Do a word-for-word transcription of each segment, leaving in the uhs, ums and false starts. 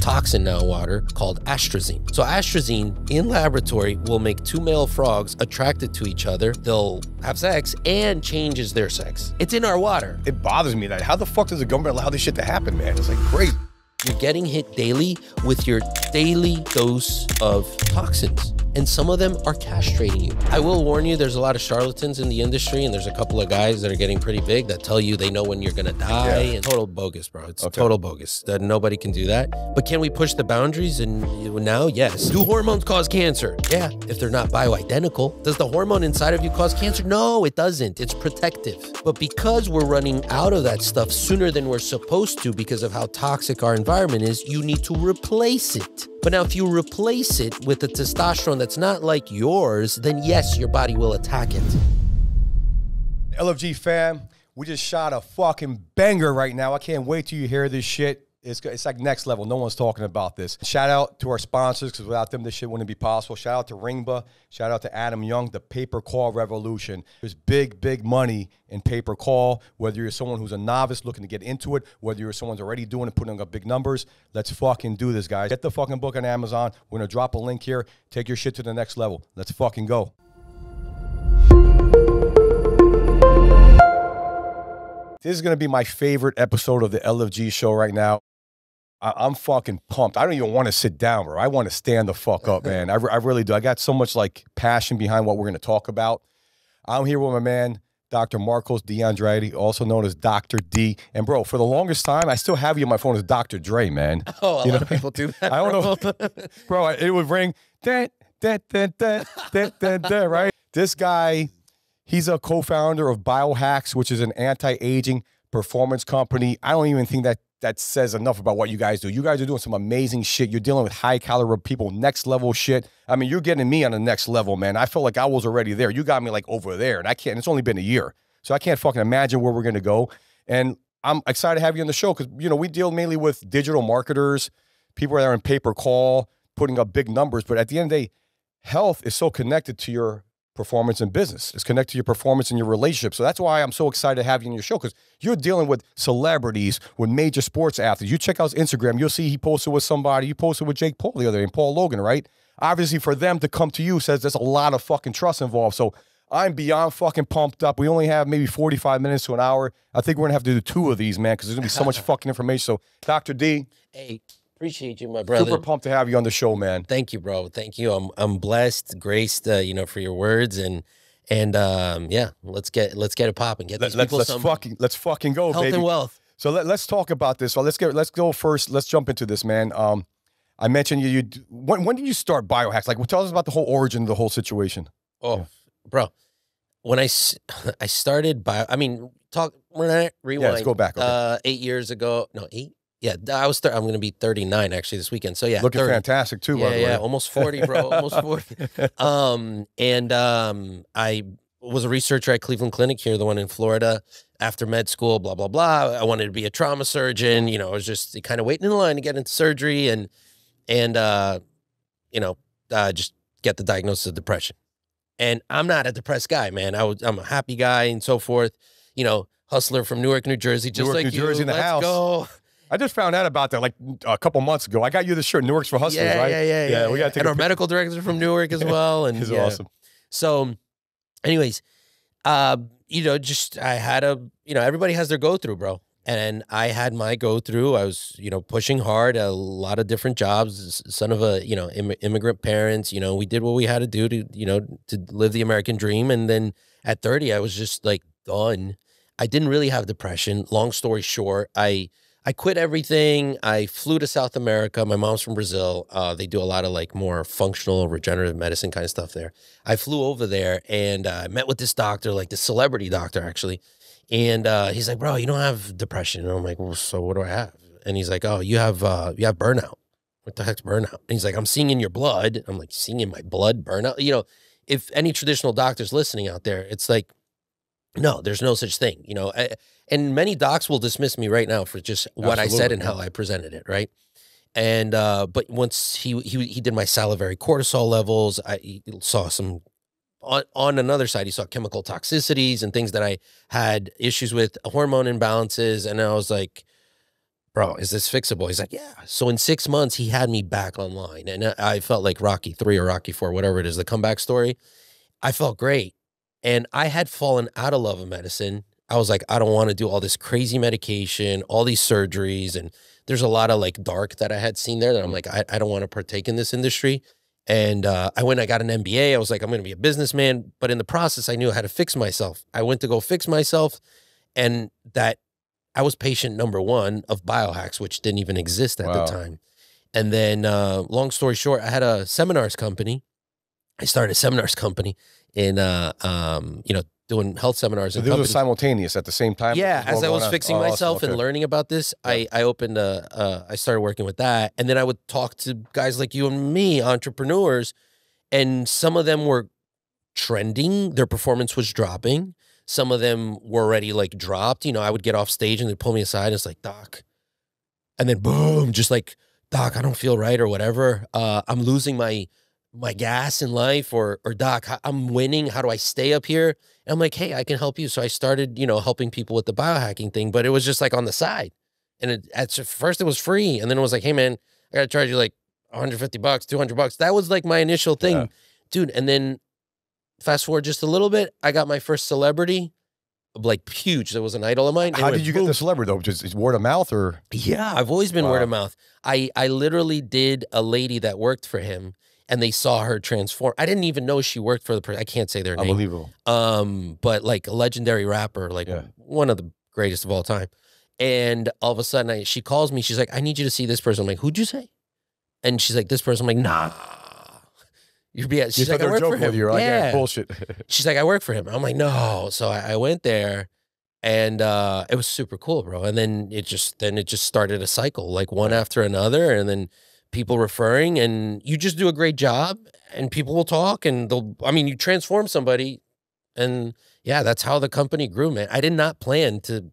toxin now in water called atrazine. So atrazine in laboratory will make two male frogs attracted to each other. They'll have sex and changes their sex. It's in our water. It bothers me that how the fuck does the government allow this shit to happen, man? It's like great. You're getting hit daily with your daily dose of toxins, and some of them are castrating you. I will warn you, there's a lot of charlatans in the industry, and there's a couple of guys that are getting pretty big that tell you they know when you're gonna die. Yeah. And total bogus, bro. It's okay. Total bogus. That nobody can do that. But can we push the boundaries? And now, yes. Do hormones cause cancer? Yeah, if they're not bioidentical. Does the hormone inside of you cause cancer? No, it doesn't. It's protective. But because we're running out of that stuff sooner than we're supposed to because of how toxic our environment environment is, you need to replace it. But now if you replace it with a testosterone that's not like yours, then yes, your body will attack it. L F G fam, we just shot a fucking banger right now. I can't wait till you hear this shit. It's, it's like next level. No one's talking about this. Shout out to our sponsors, because without them, this shit wouldn't be possible. Shout out to Ringba. Shout out to Adam Young, the paper call revolution. There's big, big money in paper call, whether you're someone who's a novice looking to get into it, whether you're someone's already doing it, putting up big numbers. Let's fucking do this, guys. Get the fucking book on Amazon. We're going to drop a link here. Take your shit to the next level. Let's fucking go. This is going to be my favorite episode of the L F G show right now. I'm fucking pumped. I don't even want to sit down, bro. I want to stand the fuck up, man. I, re I really do. I got so much like passion behind what we're going to talk about. I'm here with my man, Doctor Marcos de Andrade, also known as Doctor D. And bro, for the longest time, I still have you on my phone as Doctor Dre, man. Oh, a you lot know? Of people do that. I don't know. Bro, it would ring, da, da, da, da, da, da, da, right? This guy, he's a co-founder of BioHacks, which is an anti-aging performance company. I don't even think that that says enough about what you guys do. You guys are doing some amazing shit. You're dealing with high caliber people, next level shit. I mean, you're getting me on the next level, man. I felt like I was already there. You got me like over there, and I can't, it's only been a year. So I can't fucking imagine where we're gonna go. And I'm excited to have you on the show because, you know, we deal mainly with digital marketers, people that are in pay per call, putting up big numbers. But at the end of the day, health is so connected to your performance in business. It's connected to your performance in your relationship. So that's why I'm so excited to have you on your show, because you're dealing with celebrities, with major sports athletes. You check out his Instagram, you'll see he posted with somebody. You posted with Jake Paul the other day, and Paul Logan, right? Obviously, for them to come to you says there's a lot of fucking trust involved. So I'm beyond fucking pumped up. We only have maybe forty-five minutes to an hour. I think we're gonna have to do two of these, man, because there's gonna be so much fucking information. So Doctor D. Hey. Appreciate you, my brother. Super pumped to have you on the show, man. Thank you, bro. Thank you. I'm I'm blessed, graced, uh, you know, for your words, and and um, yeah, let's get let's get it popping. Get these people some fucking let's fucking go, baby. Health and wealth. So let, let's talk about this. So let's get let's go first. Let's jump into this, man. Um, I mentioned you. You when when did you start BioHacks? Like, well, tell us about the whole origin of the whole situation. Oh, yeah. Bro, when I I started bio, I mean, talk. Rewind. Yeah, let's go back. Okay. Uh, eight years ago. No, eight. Yeah, I was I'm going to be thirty-nine actually this weekend. So yeah, looking thirty. Fantastic too. Yeah, by the yeah, way. Almost forty, bro. Almost forty. Um, and um, I was a researcher at Cleveland Clinic here, the one in Florida. After med school, blah blah blah. I wanted to be a trauma surgeon. You know, I was just kind of waiting in line to get into surgery, and and uh, you know, uh, just get the diagnosis of depression. And I'm not a depressed guy, man. I was, I'm a happy guy and so forth. You know, hustler from Newark, New Jersey, just Newark, like New you. Jersey in the Let's house. Go. I just found out about that like a couple months ago. I got you the shirt, Newark's for Hustlers, yeah, right? Yeah, yeah, yeah. yeah we gotta take and our medical director from Newark as well. And he's yeah. awesome. So anyways, uh, you know, just I had a, you know, everybody has their go-through, bro. And I had my go-through. I was, you know, pushing hard, a lot of different jobs, son of a, you know, im immigrant parents. You know, we did what we had to do to, you know, to live the American dream. And then at thirty, I was just like done. I didn't really have depression. Long story short, I... I quit everything. I flew to South America. My mom's from Brazil. Uh, they do a lot of like more functional regenerative medicine kind of stuff there. I flew over there and I uh, met with this doctor, like this celebrity doctor actually. And uh, he's like, bro, you don't have depression. And I'm like, well, so what do I have? And he's like, oh, you have, uh, you have burnout. What the heck's burnout? And he's like, I'm seeing in your blood. I'm like, seeing in my blood burnout? You know, if any traditional doctor's listening out there, it's like, no, there's no such thing, you know. I, and many docs will dismiss me right now for just what Absolutely. I said and how I presented it, right? And uh, but once he he he did my salivary cortisol levels, I saw some on, on another side. He saw chemical toxicities and things that I had issues with, hormone imbalances, and I was like, bro, is this fixable? He's like, yeah. So in six months, he had me back online. And I felt like Rocky three or Rocky four, whatever it is, the comeback story. I felt great. And I had fallen out of love of medicine. I was like, I don't want to do all this crazy medication, all these surgeries. And there's a lot of like dark that I had seen there that I'm like, I, I don't want to partake in this industry. And uh, I went, I got an M B A. I was like, I'm going to be a businessman. But in the process, I knew how to fix myself. I went to go fix myself. And that I was patient number one of BioHacks, which didn't even exist at wow. the time. And then uh, long story short, I had a seminars company. I started a seminars company in, uh, um, you know, doing health seminars. So those were simultaneous at the same time? Yeah, as I was fixing on. myself oh, awesome. and okay. learning about this, yeah. I, I opened a, uh, I started working with that. And then I would talk to guys like you and me, entrepreneurs, and some of them were trending. Their performance was dropping. Some of them were already like dropped. You know, I would get off stage and they'd pull me aside and it's like, Doc. And then boom, just like, Doc, I don't feel right or whatever. Uh, I'm losing my my gas in life, or, or Doc, I'm winning. How do I stay up here? And I'm like, hey, I can help you. So I started, you know, helping people with the biohacking thing, but it was just like on the side. And it, at first it was free. And then it was like, hey man, I got to charge you like a hundred fifty bucks, two hundred bucks. That was like my initial thing, yeah. dude. And then fast forward just a little bit, I got my first celebrity, like huge. There was an idol of mine. How did you get the celebrity though? Just word of mouth or? Yeah, I've always been wow. word of mouth. I, I literally did a lady that worked for him and they saw her transform. I didn't even know she worked for the person. I can't say their name. Unbelievable. Um, but like a legendary rapper, like yeah. one of the greatest of all time. And all of a sudden I, she calls me. She's like, I need you to see this person. I'm like, who'd you say? And she's like, this person. I'm like, nah. You'd be at, she's you like, I work for him. You're like, yeah. yeah, bullshit. She's like, I work for him. I'm like, no. So I, I went there, and uh, it was super cool, bro. And then it just, then it just started a cycle, like one after another, and then people referring, and you just do a great job, and people will talk, and they'll, I mean, you transform somebody, and yeah, that's how the company grew, man. I did not plan to.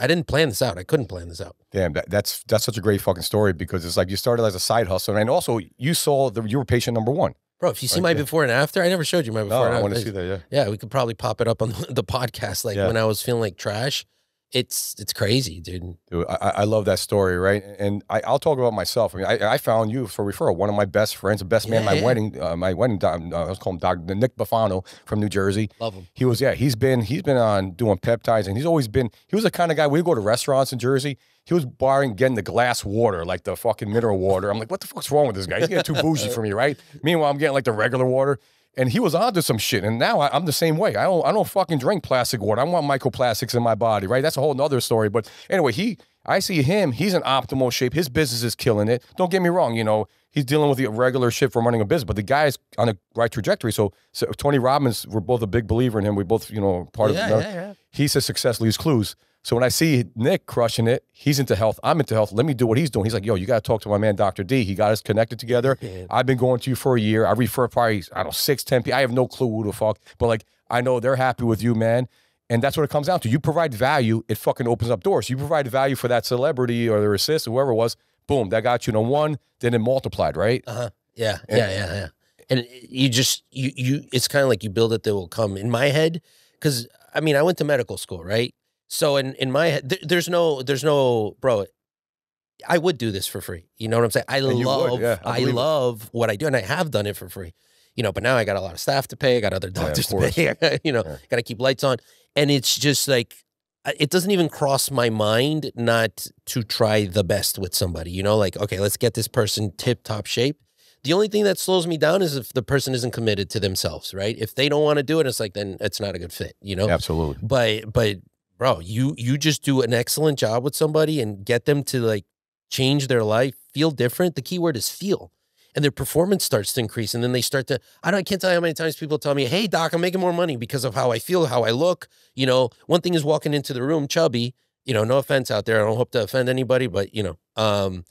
I didn't plan this out. I couldn't plan this out. Damn, that, that's that's such a great fucking story, because it's like you started as a side hustle, and also you saw the, you were patient number one. Bro, if you see my before and after, I never showed you my before no, and after. I want to see that, yeah. Yeah, we could probably pop it up on the podcast, like yeah. when I was feeling like trash. It's it's crazy, dude. Dude, I, I love that story, right? And I, I'll talk about myself. I mean, I, I found you for referral. One of my best friends, the best yeah, man at my yeah. wedding, uh, my wedding, uh, I was calling him Doctor Nick Buffano from New Jersey. Love him. He was, yeah, he's been, he's been on doing peptides, and he's always been, he was the kind of guy, we go to restaurants in Jersey, he was barring, getting the glass water, like the fucking mineral water. I'm like, what the fuck's wrong with this guy? He's getting too bougie for me, right? Meanwhile, I'm getting like the regular water. And he was onto some shit. And now I, I'm the same way. I don't, I don't fucking drink plastic water. I want microplastics in my body, right? That's a whole nother story. But anyway, he, I see him. He's in optimal shape. His business is killing it. Don't get me wrong. You know, he's dealing with the regular shit from running a business, but the guy's on a right trajectory. So, so Tony Robbins, we're both a big believer in him. We both, you know, part yeah, of. Yeah, yeah. He says success leaves clues. So when I see Nick crushing it, he's into health, I'm into health, let me do what he's doing. He's like, yo, you got to talk to my man, Doctor D. He got us connected together. Man. I've been going to you for a year. I refer probably, I don't know, six, ten people. I have no clue who the fuck. But like, I know they're happy with you, man. And that's what it comes down to. You provide value, it fucking opens up doors. You provide value for that celebrity or their assist or whoever it was, boom, that got you to one, then it multiplied, right? Uh-huh. Yeah, and, yeah, yeah, yeah. And you just, you, you. it's kind of like you build it, they will come. In my head, because, I mean, I went to medical school, right? So in, in my head, th there's no, there's no, bro, I would do this for free. You know what I'm saying? I love, would, yeah, I, I love what I do. And I have done it for free, you know, but now I got a lot of staff to pay. I got other doctors yeah, to pay, gotta, you know, yeah. got to keep lights on. And it's just like, it doesn't even cross my mind not to try the best with somebody, you know, like, okay, let's get this person tip top shape. The only thing that slows me down is if the person isn't committed to themselves, right? If they don't want to do it, it's like, then it's not a good fit, you know? Absolutely. But, but. Bro, you you just do an excellent job with somebody and get them to like change their life, feel different. The key word is feel. And their performance starts to increase. And then they start to, I don't I can't tell you how many times people tell me, hey Doc, I'm making more money because of how I feel, how I look. You know, one thing is walking into the room chubby, you know, no offense out there. I don't hope to offend anybody, but you know, um,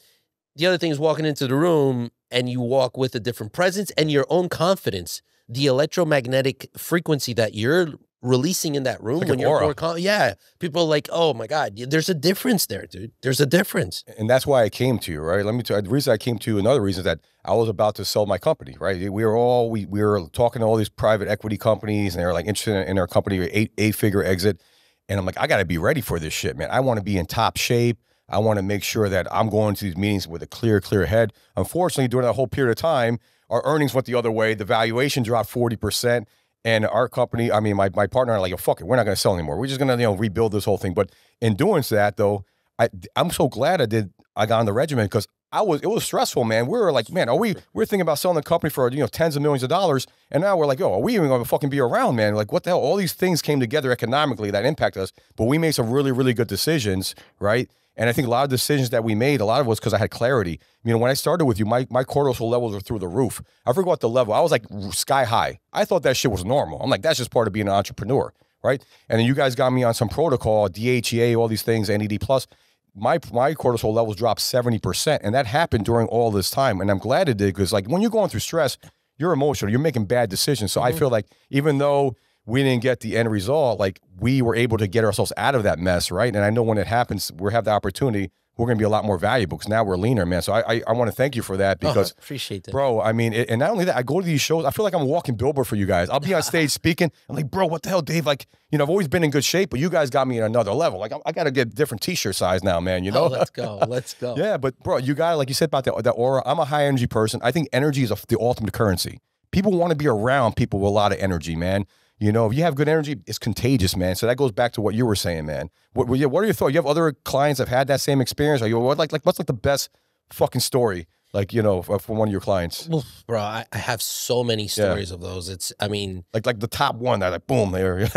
the other thing is walking into the room and you walk with a different presence and your own confidence, the electromagnetic frequency that you're releasing in that room, like when you're more, yeah, people are like, oh my God, there's a difference there, dude. There's a difference. And that's why I came to you, right? Let me tell you, the reason I came to you, another reason is that I was about to sell my company, right? We were all, we, we were talking to all these private equity companies and they were like interested in our company, eight, eight figure exit. And I'm like, I got to be ready for this shit, man. I want to be in top shape. I want to make sure that I'm going to these meetings with a clear, clear head. Unfortunately, during that whole period of time, our earnings went the other way. The valuation dropped forty percent. And our company, I mean, my, my partner and I are like, oh, fuck it, we're not going to sell anymore. We're just going to, you know, rebuild this whole thing. But in doing that, though, I, I'm so glad I did. I got on the regimen because I was, it was stressful, man. We were like, man, are we, we're thinking about selling the company for, you know, tens of millions of dollars. And now we're like, oh, are we even going to fucking be around, man? Like, what the hell? All these things came together economically that impact us, but we made some really, really good decisions, right? And I think a lot of decisions that we made, a lot of it was because I had clarity. You know, when I started with you, my, my cortisol levels were through the roof. I forgot what the level. I was like sky high. I thought that shit was normal. I'm like, that's just part of being an entrepreneur, right? And then you guys got me on some protocol, D H E A, all these things, N E D plus. My, my cortisol levels dropped seventy percent. And that happened during all this time. And I'm glad it did because, like, when you're going through stress, you're emotional. You're making bad decisions. So mm-hmm. I feel like even though we didn't get the end result, like we were able to get ourselves out of that mess, right? And I know when it happens, we'll have the opportunity, we're going to be a lot more valuable because now we're leaner, man. So I I, I want to thank you for that because, oh, appreciate that, bro. I mean, it, and not only that, I go to these shows, I feel like I'm a walking billboard for you guys. I'll be on stage speaking. I'm like, bro, what the hell, Dave? Like, you know, I've always been in good shape, but you guys got me in another level. Like, I, I got to get different t-shirt size now, man, you know? Oh, let's go, let's go. Yeah, but bro, you got to, like you said about that, that aura. I'm a high energy person. I think energy is a, the ultimate currency. People want to be around people with a lot of energy, man. You know, if you have good energy, it's contagious, man. So that goes back to what you were saying, man. What, what are your thoughts? You have other clients that have had that same experience? Are you what, like, like, what's like the best fucking story, like, you know, from one of your clients? Oof, bro, I, I have so many stories yeah. of those. It's, I mean, like, like the top one that, like, boom, there.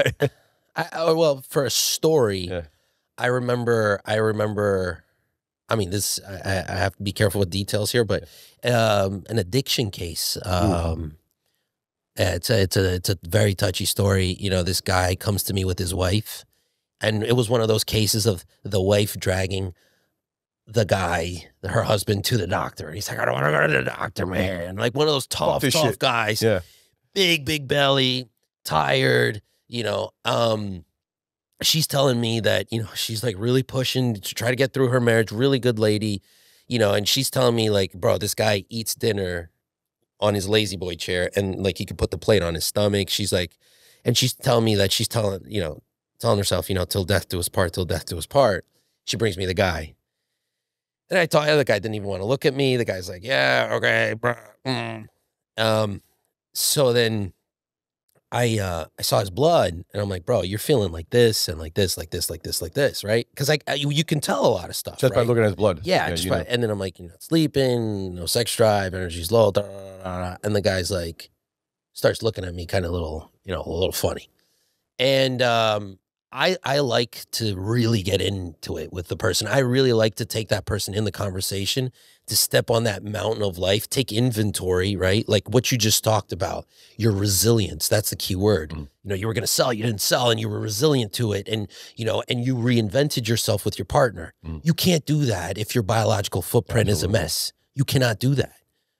I, I, well, for a story, yeah. I remember, I remember, I mean, this, I, I have to be careful with details here, but um, an addiction case. Um, Yeah, it's a, it's a, it's a very touchy story. You know, this guy comes to me with his wife, and it was one of those cases of the wife dragging the guy, her husband, to the doctor. He's like, I don't want to go to the doctor, man. Like one of those tough, tough shit. guys, yeah. big, big belly, tired, you know, um, she's telling me that, you know, she's like really pushing to try to get through her marriage, really good lady, you know, and she's telling me like, bro, this guy eats dinner on his lazy boy chair, and like he could put the plate on his stomach. She's like, and she's telling me that she's telling, you know, telling herself, you know, till death do us part, till death do us part. She brings me the guy. And I thought, the guy didn't even want to look at me. The guy's like, yeah, okay, bro. Mm. Um, so then I, uh, I saw his blood, and I'm like, bro, you're feeling like this and like this, like this, like this, like this, right? Because I, I, you can tell a lot of stuff just right? by looking at his blood. Yeah, yeah just by, and then I'm like, you're not sleeping, no sex drive, energy's low, da, da, da, da. And the guy's like, starts looking at me, kind of little, you know, a little funny. And um, I, I like to really get into it with the person. I really like to take that person in the conversation, to step on that mountain of life, take inventory, right? Like what you just talked about, your resilience. That's the key word. Mm. You know, you were going to sell, you didn't sell, and you were resilient to it. And, you know, and you reinvented yourself with your partner. Mm. You can't do that if your biological footprint Absolutely. is a mess. You cannot do that.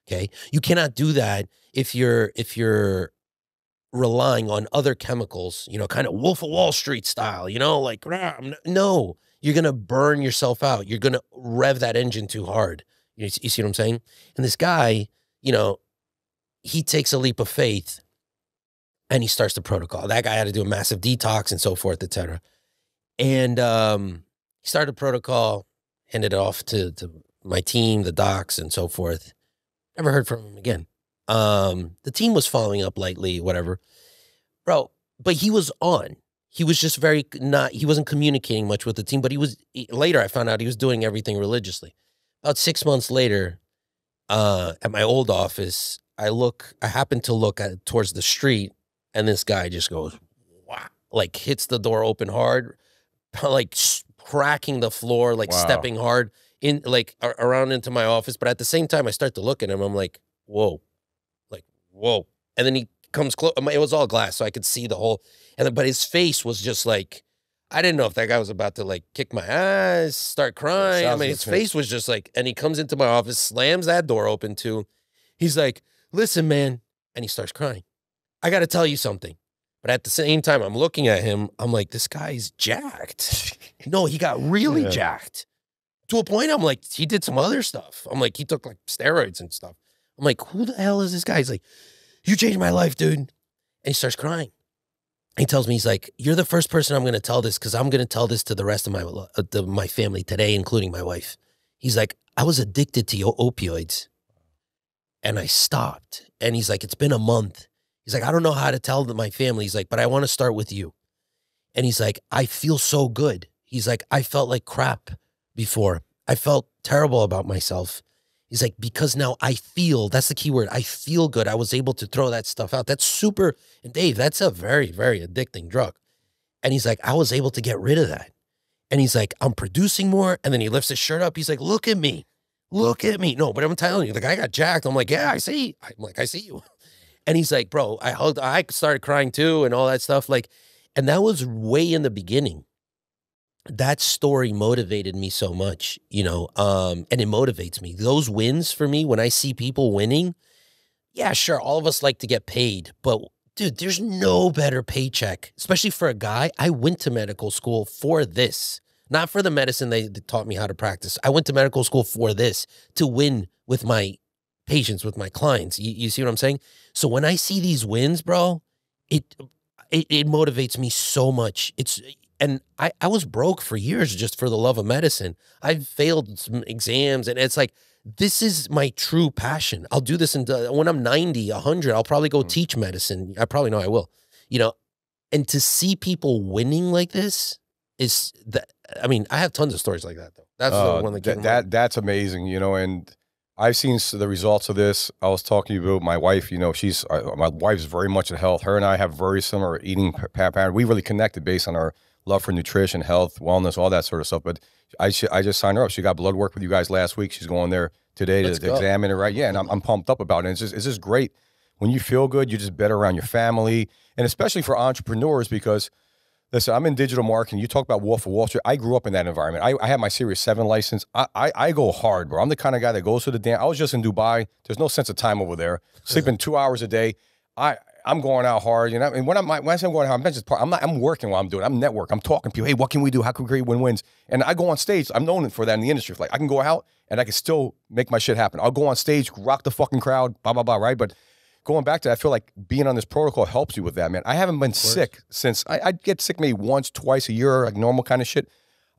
Okay. You cannot do that if you're, if you're relying on other chemicals, you know, kind of Wolf of Wall Street style, you know, like, no, you're going to burn yourself out. You're going to rev that engine too hard. You see what I'm saying? And this guy, you know, he takes a leap of faith and he starts the protocol. That guy had to do a massive detox and so forth, et cetera. And um, he started protocol, handed it off to, to my team, the docs and so forth. Never heard from him again. Um, the team was following up lightly, whatever. Bro, but he was on. He was just very not, he wasn't communicating much with the team, but he was, he, later I found out he was doing everything religiously. About six months later, uh, at my old office, I look, I happen to look at, towards the street, and this guy just goes, wow, like hits the door open hard, like cracking the floor, like wow. stepping hard in, like around into my office. But at the same time, I start to look at him. I'm like, whoa, like, whoa. And then he comes close. It was all glass, so I could see the whole, and then, but his face was just like, I didn't know if that guy was about to like kick my ass, start crying. I mean, his face was just like, and he comes into my office, slams that door open too. He's like, listen, man. And he starts crying. I got to tell you something. But at the same time, I'm looking at him. I'm like, this guy's jacked. No, he got really yeah. jacked to a point. I'm like, he did some other stuff. I'm like, he took like steroids and stuff. I'm like, who the hell is this guy? He's like, you changed my life, dude. And he starts crying. he tells me, he's like, you're the first person I'm going to tell this, because I'm going to tell this to the rest of my uh, the, my family today, including my wife. He's like, I was addicted to opioids and I stopped. And he's like, it's been a month. He's like, I don't know how to tell my family. He's like, but I want to start with you. And he's like, I feel so good. He's like, I felt like crap before. I felt terrible about myself. He's like, because now I feel, that's the key word, I feel good. I was able to throw that stuff out. That's super, and Dave, that's a very, very addicting drug. And he's like, I was able to get rid of that. And he's like, I'm producing more. And then he lifts his shirt up. He's like, look at me. Look at me. No, but I'm telling you, the guy got jacked. I'm like, yeah, I see. I'm like, I see you. And he's like, bro, I hugged, I started crying too and all that stuff. Like, and that was way in the beginning. That story motivated me so much, you know, um, and it motivates me. Those wins for me, when I see people winning, yeah, sure, all of us like to get paid. But, dude, there's no better paycheck, especially for a guy. I went to medical school for this, not for the medicine they, they taught me how to practice. I went to medical school for this, to win with my patients, with my clients. You, you see what I'm saying? So when I see these wins, bro, it it, it motivates me so much. It's... And I, I was broke for years just for the love of medicine. I've failed some exams. And it's like, this is my true passion. I'll do this. And when I'm ninety, a hundred, I'll probably go teach medicine. I probably know I will, you know, and to see people winning like this is that, I mean, I have tons of stories like that though. That's uh, the one that, that, that that's amazing, you know, and I've seen the results of this. I was talking about my wife, you know, she's, uh, my wife's very much in health. Her and I have very similar eating pattern. We really connected based on our love for nutrition, health, wellness, all that sort of stuff. But I, I just signed her up. She got blood work with you guys last week. She's going there today to, to examine it, right? Yeah, and I'm, I'm pumped up about it. It's just, it's just great. When you feel good, you're just better around your family, and especially for entrepreneurs because, listen, I'm in digital marketing. You talk about Wolf of Wall Street. I grew up in that environment. I, I had my Series seven license. I, I, I go hard, bro. I'm the kind of guy that goes to the dance. I was just in Dubai. There's no sense of time over there. Sleeping two hours a day. I... I'm going out hard, you know. And when I'm when I say I'm going out, I'm not just part, I'm not. I'm working while I'm doing it. I'm networking. I'm talking to people. Hey, what can we do? How can we create win-wins? And I go on stage. I'm known for that in the industry. Like I can go out and I can still make my shit happen. I'll go on stage, rock the fucking crowd, blah blah blah, right? But going back to that, I feel like being on this protocol helps you with that, man. I haven't been sick since I, I get sick maybe once, twice a year, like normal kind of shit.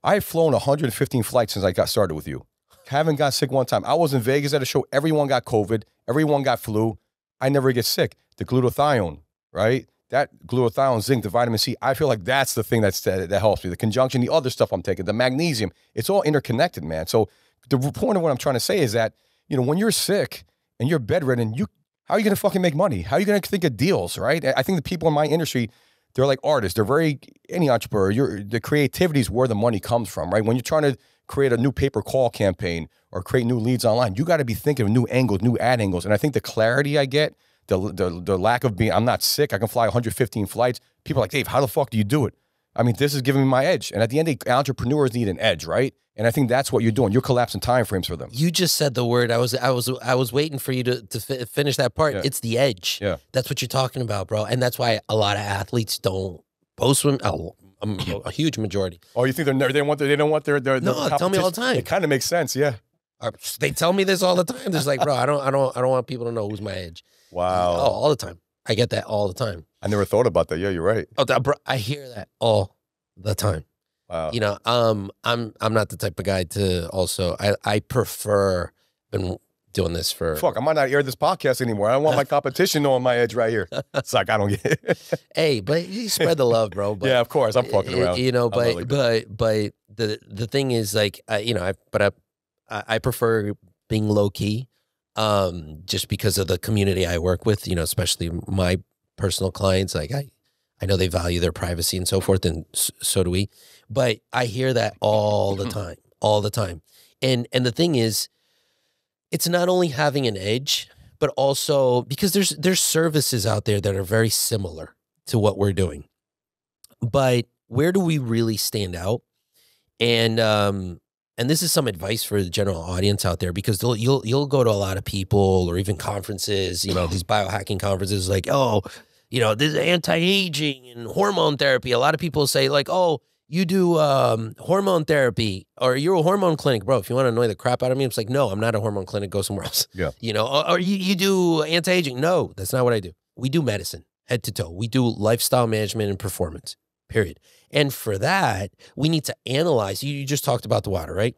I've flown one hundred fifteen flights since I got started with you. Haven't got sick one time. I was in Vegas at a show. Everyone got COVID. Everyone got flu. I never get sick. The glutathione, right? That glutathione, zinc, the vitamin C, I feel like that's the thing that's, that, that helps me. The conjunction, the other stuff I'm taking, the magnesium, it's all interconnected, man. So the point of what I'm trying to say is that, you know, when you're sick and you're bedridden, you how are you going to fucking make money? How are you going to think of deals, right? I think the people in my industry, they're like artists. They're very, any entrepreneur, you're, the creativity is where the money comes from, right? When you're trying to create a new paper call campaign or create new leads online, you got to be thinking of new angles, new ad angles. And I think the clarity I get, The, the, the lack of being, I'm not sick. I can fly one hundred fifteen flights. People are like, Dave, how the fuck do you do it? I mean, this is giving me my edge. And at the end of the day, entrepreneurs need an edge, right? And I think that's what you're doing. You're collapsing time frames for them. You just said the word. I was, I was, I was waiting for you to, to finish that part. Yeah. It's the edge. Yeah. That's what you're talking about, bro. And that's why a lot of athletes don't post swim. Oh, a huge majority. Oh, you think they're never, they want their, they don't want their, their, no, their tell me all the time. It kind of makes sense. Yeah. They tell me this all the time. They're like, bro, I don't, I don't, I don't want people to know who's my edge. Wow. Oh, all the time. I get that all the time. I never thought about that. Yeah, you're right. Oh, that, bro, I hear that all the time. Wow. You know, um, I'm, I'm not the type of guy to also, I, I prefer been doing this for. Fuck, I might not air this podcast anymore. I don't want my competition knowing my edge right here. It's like, I don't get it. Hey, but you spread the love, bro. But, yeah, of course. I'm fucking around. You know, but, really but, but the, the thing is like, I, you know, I, but I, I prefer being low key, um, just because of the community I work with, you know, especially my personal clients. Like I, I know they value their privacy and so forth. And so do we, but I hear that all the time, all the time. And, and the thing is, it's not only having an edge, but also because there's, there's services out there that are very similar to what we're doing, but where do we really stand out? And, um, And this is some advice for the general audience out there, because they'll, you'll you'll go to a lot of people or even conferences, you know, these biohacking conferences like, oh, you know, this is anti-aging and hormone therapy. A lot of people say like, oh, you do um, hormone therapy or you're a hormone clinic. Bro, if you want to annoy the crap out of me, it's like, no, I'm not a hormone clinic. Go somewhere else. Yeah. You know, or, or you, you do anti-aging. No, that's not what I do. We do medicine. head to toe. We do lifestyle management and performance, period. And for that, we need to analyze. You, you just talked about the water, right?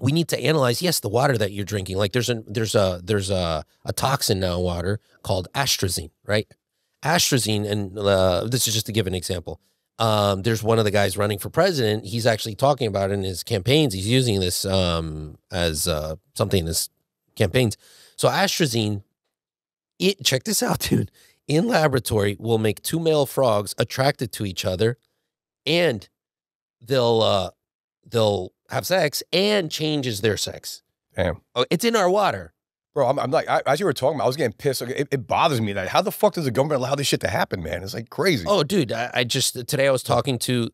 We need to analyze, yes, the water that you're drinking. Like there's a, there's a, there's a, a toxin now in water called atrazine, right? Atrazine, and uh, this is just to give an example. Um, there's one of the guys running for president. He's actually talking about it in his campaigns. He's using this um, as uh, something in his campaigns. So atrazine, it, check this out, dude. In laboratory, will make two male frogs attracted to each other, and they'll uh, they'll have sex and changes their sex. Damn. Oh, it's in our water. Bro, I'm, I'm like, I, as you were talking about, I was getting pissed. It, it bothers me that how the fuck does the government allow this shit to happen, man? It's like crazy. Oh, dude, I, I just, today I was talking to,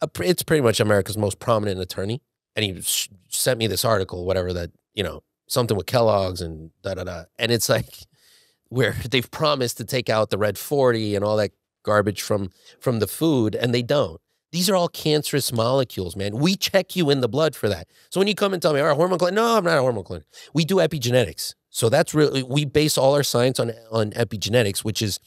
a, it's pretty much America's most prominent attorney. And he sent me this article, whatever that, you know, something with Kellogg's and da-da-da. And it's like, where they've promised to take out the red forty and all that garbage from, from the food, and they don't. These are all cancerous molecules, man. We check you in the blood for that. So when you come and tell me, all right, hormone clinic, no, I'm not a hormone clinic. We do epigenetics. So that's really, we base all our science on, on epigenetics, which is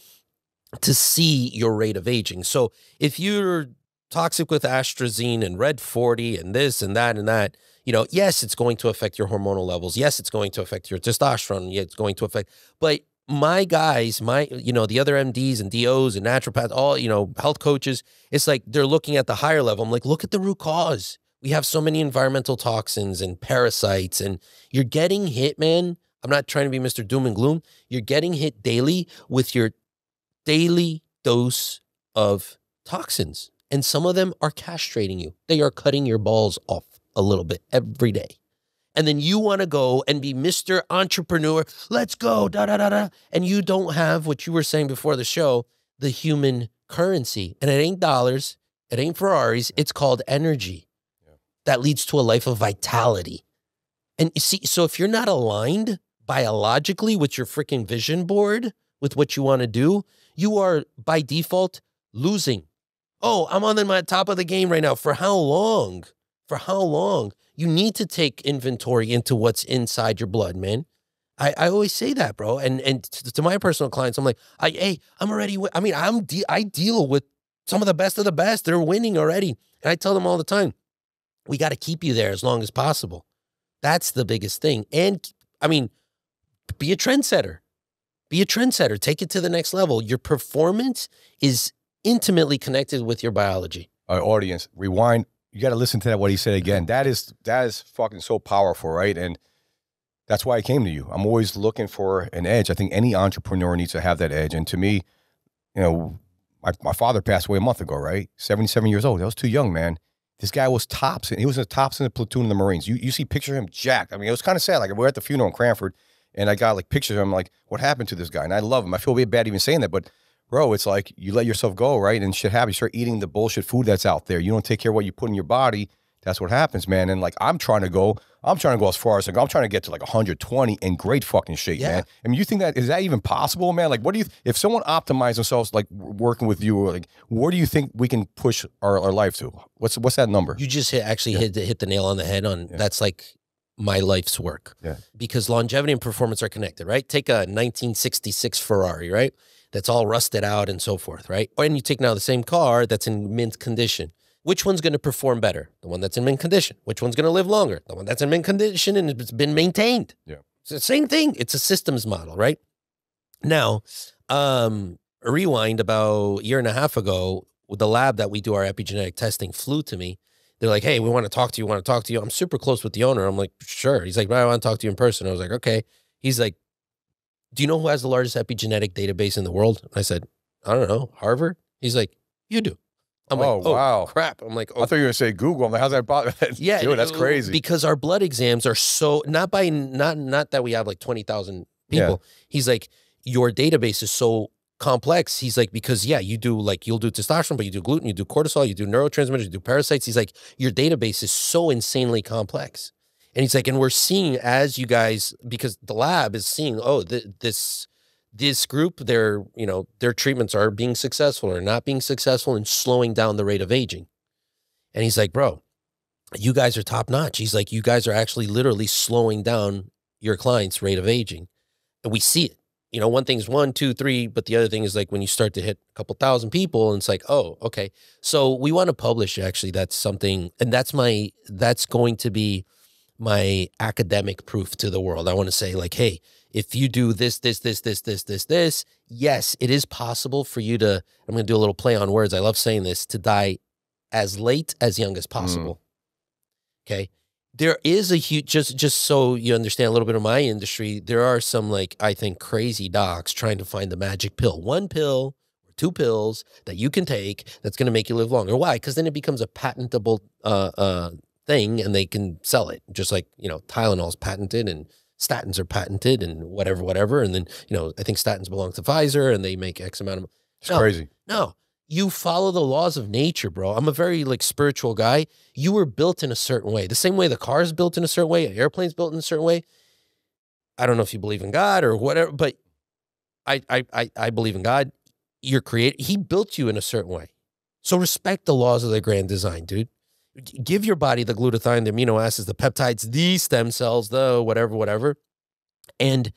to see your rate of aging. So if you're toxic with atrazine and red forty and this and that and that, you know, yes, it's going to affect your hormonal levels. Yes, it's going to affect your testosterone. Yeah, it's going to affect, but my guys, my, you know, the other M Ds and D Os and naturopaths, all, you know, health coaches, it's like they're looking at the higher level. I'm like, look at the root cause. We have so many environmental toxins and parasites, and you're getting hit, man. I'm not trying to be Mister Doom and Gloom. You're getting hit daily with your daily dose of toxins. And some of them are castrating you. They are cutting your balls off a little bit every day. And then you want to go and be Mister Entrepreneur. Let's go, da, da, da, da. And you don't have what you were saying before the show, the human currency. And it ain't dollars. It ain't Ferraris. It's called energy. Yeah. That leads to a life of vitality. And you see, so if you're not aligned biologically with your freaking vision board, with what you want to do, you are by default losing. Oh, I'm on the top of the game right now. For how long? For how long? You need to take inventory into what's inside your blood, man. I, I always say that, bro. And and to, to my personal clients, I'm like, I, hey, I'm already, I mean, I'm de I deal with some of the best of the best. They're winning already. And I tell them all the time, we got to keep you there as long as possible. That's the biggest thing. And I mean, be a trendsetter. Be a trendsetter. Take it to the next level. Your performance is intimately connected with your biology. All right, audience, rewind. You got to listen to that, what he said again. That is, that is fucking so powerful, right? And that's why I came to you. I'm always looking for an edge. I think any entrepreneur needs to have that edge. And to me, you know, my, my father passed away a month ago, right? seventy-seven years old. I was too young, man. This guy was tops. He was in the tops in the platoon in the Marines. You, you see picture of him jacked. I mean, it was kind of sad. Like, we were at the funeral in Cranford, and I got like pictures of him, like, what happened to this guy? And I love him. I feel bad even saying that, but bro, it's like you let yourself go, right? And shit happens. You start eating the bullshit food that's out there. You don't take care of what you put in your body. That's what happens, man. And like, I'm trying to go, I'm trying to go as far as I go. I'm trying to get to like one hundred twenty in great fucking shape, yeah, man. I mean, you think that, is that even possible, man? Like, what do you, if someone optimized themselves, like working with you, or like, where do you think we can push our, our life to? What's, what's that number? You just hit, actually yeah. hit, hit the nail on the head on, yeah. that's like my life's work. Yeah. Because longevity and performance are connected, right? Take a nineteen sixty-six Ferrari, right? That's all rusted out and so forth, right? And you take now the same car that's in mint condition. Which one's going to perform better? The one that's in mint condition. Which one's going to live longer? The one that's in mint condition and it's been maintained. Yeah. It's the same thing. It's a systems model, right? Now, um, rewind about a year and a half ago, the lab that we do our epigenetic testing flew to me. They're like, hey, we want to talk to you, want to talk to you. I'm super close with the owner. I'm like, sure. He's like, well, I want to talk to you in person. I was like, okay. He's like, do you know who has the largest epigenetic database in the world? I said, I don't know, Harvard? He's like, you do. I'm oh, like, oh, wow. crap. I'm like, oh. I thought you were going to say Google. I'm like, how's that bother? Yeah. Dude, that's crazy. Because our blood exams are so, not by, not, not that we have like twenty thousand people. Yeah. He's like, your database is so complex. He's like, because yeah, you do like, you'll do testosterone, but you do gluten, you do cortisol, you do neurotransmitters, you do parasites. He's like, your database is so insanely complex. And he's like, and we're seeing as you guys, because the lab is seeing, oh, th this this group, their, you know, their treatments are being successful or not being successful and slowing down the rate of aging. And he's like, bro, you guys are top notch. He's like, you guys are actually literally slowing down your clients' rate of aging. And we see it. you know, one thing's one, two, three, but the other thing is like when you start to hit a couple thousand people and it's like, oh, okay. So we want to publish, actually, that's something, and that's my, that's going to be my academic proof to the world. I want to say like, hey, if you do this, this, this, this, this, this, this, yes, it is possible for you to, I'm going to do a little play on words. I love saying this, to die as late as young as possible. Mm. Okay. There is a huge, just, just so you understand a little bit of my industry, there are some, like, I think crazy docs trying to find the magic pill, one pill or two pills that you can take that's going to make you live longer. Why? Because then it becomes a patentable uh, uh, thing and they can sell it, just like, you know, Tylenol's patented and statins are patented and whatever, whatever. And then, you know, I think statins belong to Pfizer and they make X amount of, it's no, crazy. No. You follow the laws of nature, bro. I'm a very, like, spiritual guy. You were built in a certain way. The same way the car is built in a certain way, an airplane's built in a certain way. I don't know if you believe in God or whatever, but I I I, I believe in God. You're created. He built you in a certain way. So respect the laws of the grand design, dude. Give your body the glutathione, the amino acids, the peptides, the stem cells, the whatever, whatever. And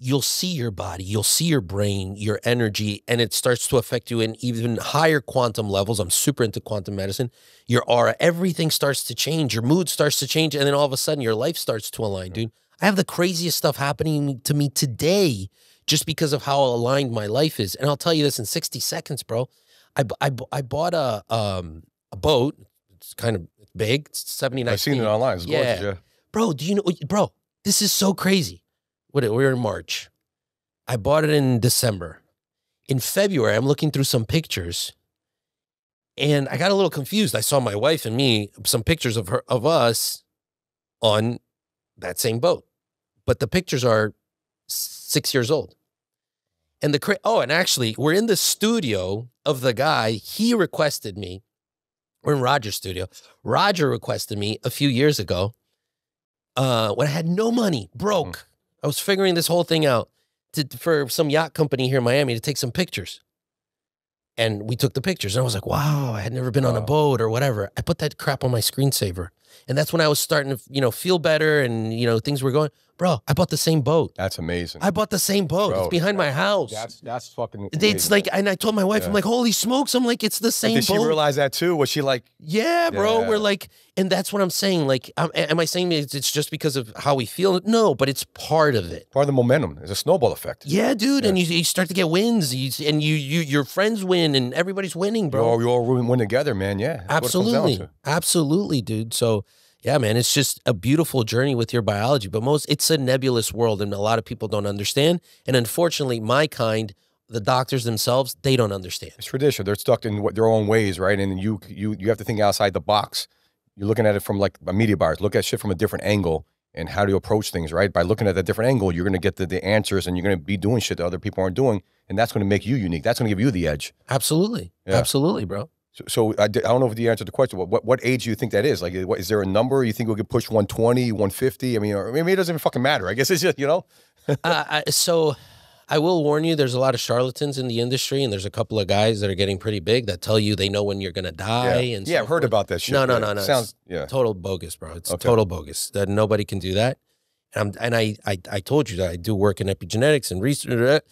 you'll see your body, you'll see your brain, your energy, and it starts to affect you in even higher quantum levels. I'm super into quantum medicine. Your aura, everything starts to change. Your mood starts to change. And then all of a sudden your life starts to align, dude. I have the craziest stuff happening to me today just because of how aligned my life is. And I'll tell you this in sixty seconds, bro. I, I, I bought a, um, a boat. It's kind of big. It's seventy-nine. I've seen it online. It's gorgeous, yeah. Bro, do you know, bro, this is so crazy. What, we're in March. I bought it in December. In February, I'm looking through some pictures and I got a little confused. I saw my wife and me, some pictures of her, of us on that same boat. But the pictures are six years old. And the, cra oh, and actually we're in the studio of the guy. He requested me. We're in Roger's studio. Roger requested me a few years ago uh, when I had no money, broke. Mm. I was figuring this whole thing out to, for some yacht company here in Miami to take some pictures. And we took the pictures. And I was like, wow, I had never been wow. on a boat or whatever. I put that crap on my screensaver. And that's when I was starting to, you know, feel better and, you know, things were going. Bro, I bought the same boat. That's amazing. I bought the same boat. Bro, it's behind my house. That's that's fucking amazing. It's like, and I told my wife, yeah. I'm like, holy smokes. I'm like, it's the same boat. Did she realize that too? Was she like? Yeah, bro. Yeah. We're like, and that's what I'm saying. Like, I'm, am I saying it's just because of how we feel? No, but it's part of it. Part of the momentum. There's a snowball effect. Yeah, dude. Yeah. And you, you start to get wins. You, and you, you, your friends win and everybody's winning, bro. You all, you all win together, man. Yeah. Absolutely. Absolutely, dude. So. Yeah, man, it's just a beautiful journey with your biology, but most it's a nebulous world and a lot of people don't understand. And unfortunately, my kind, the doctors themselves, they don't understand. It's tradition. They're stuck in what, their own ways, right? And you, you, you have to think outside the box. You're looking at it from like a media buyer. Look at shit from a different angle and how do you approach things, right? By looking at that different angle, you're going to get the, the answers and you're going to be doing shit that other people aren't doing. And that's going to make you unique. That's going to give you the edge. Absolutely. Yeah. Absolutely, bro. So, so I, I don't know if you answered the question. What, what what age do you think that is? Like, what, is there a number you think we could push? one twenty, one fifty? I mean, or, I mean, it doesn't even fucking matter. I guess it's just, you know. uh, I, so I will warn you, there's a lot of charlatans in the industry, and there's a couple of guys that are getting pretty big that tell you they know when you're going to die. Yeah, and yeah, so I've heard forth. About that shit. No, no, no, no. Sounds yeah. total bogus, bro. It's okay. Total bogus. That Nobody can do that. And, I'm, and I, I, I told you that I do work in epigenetics and research.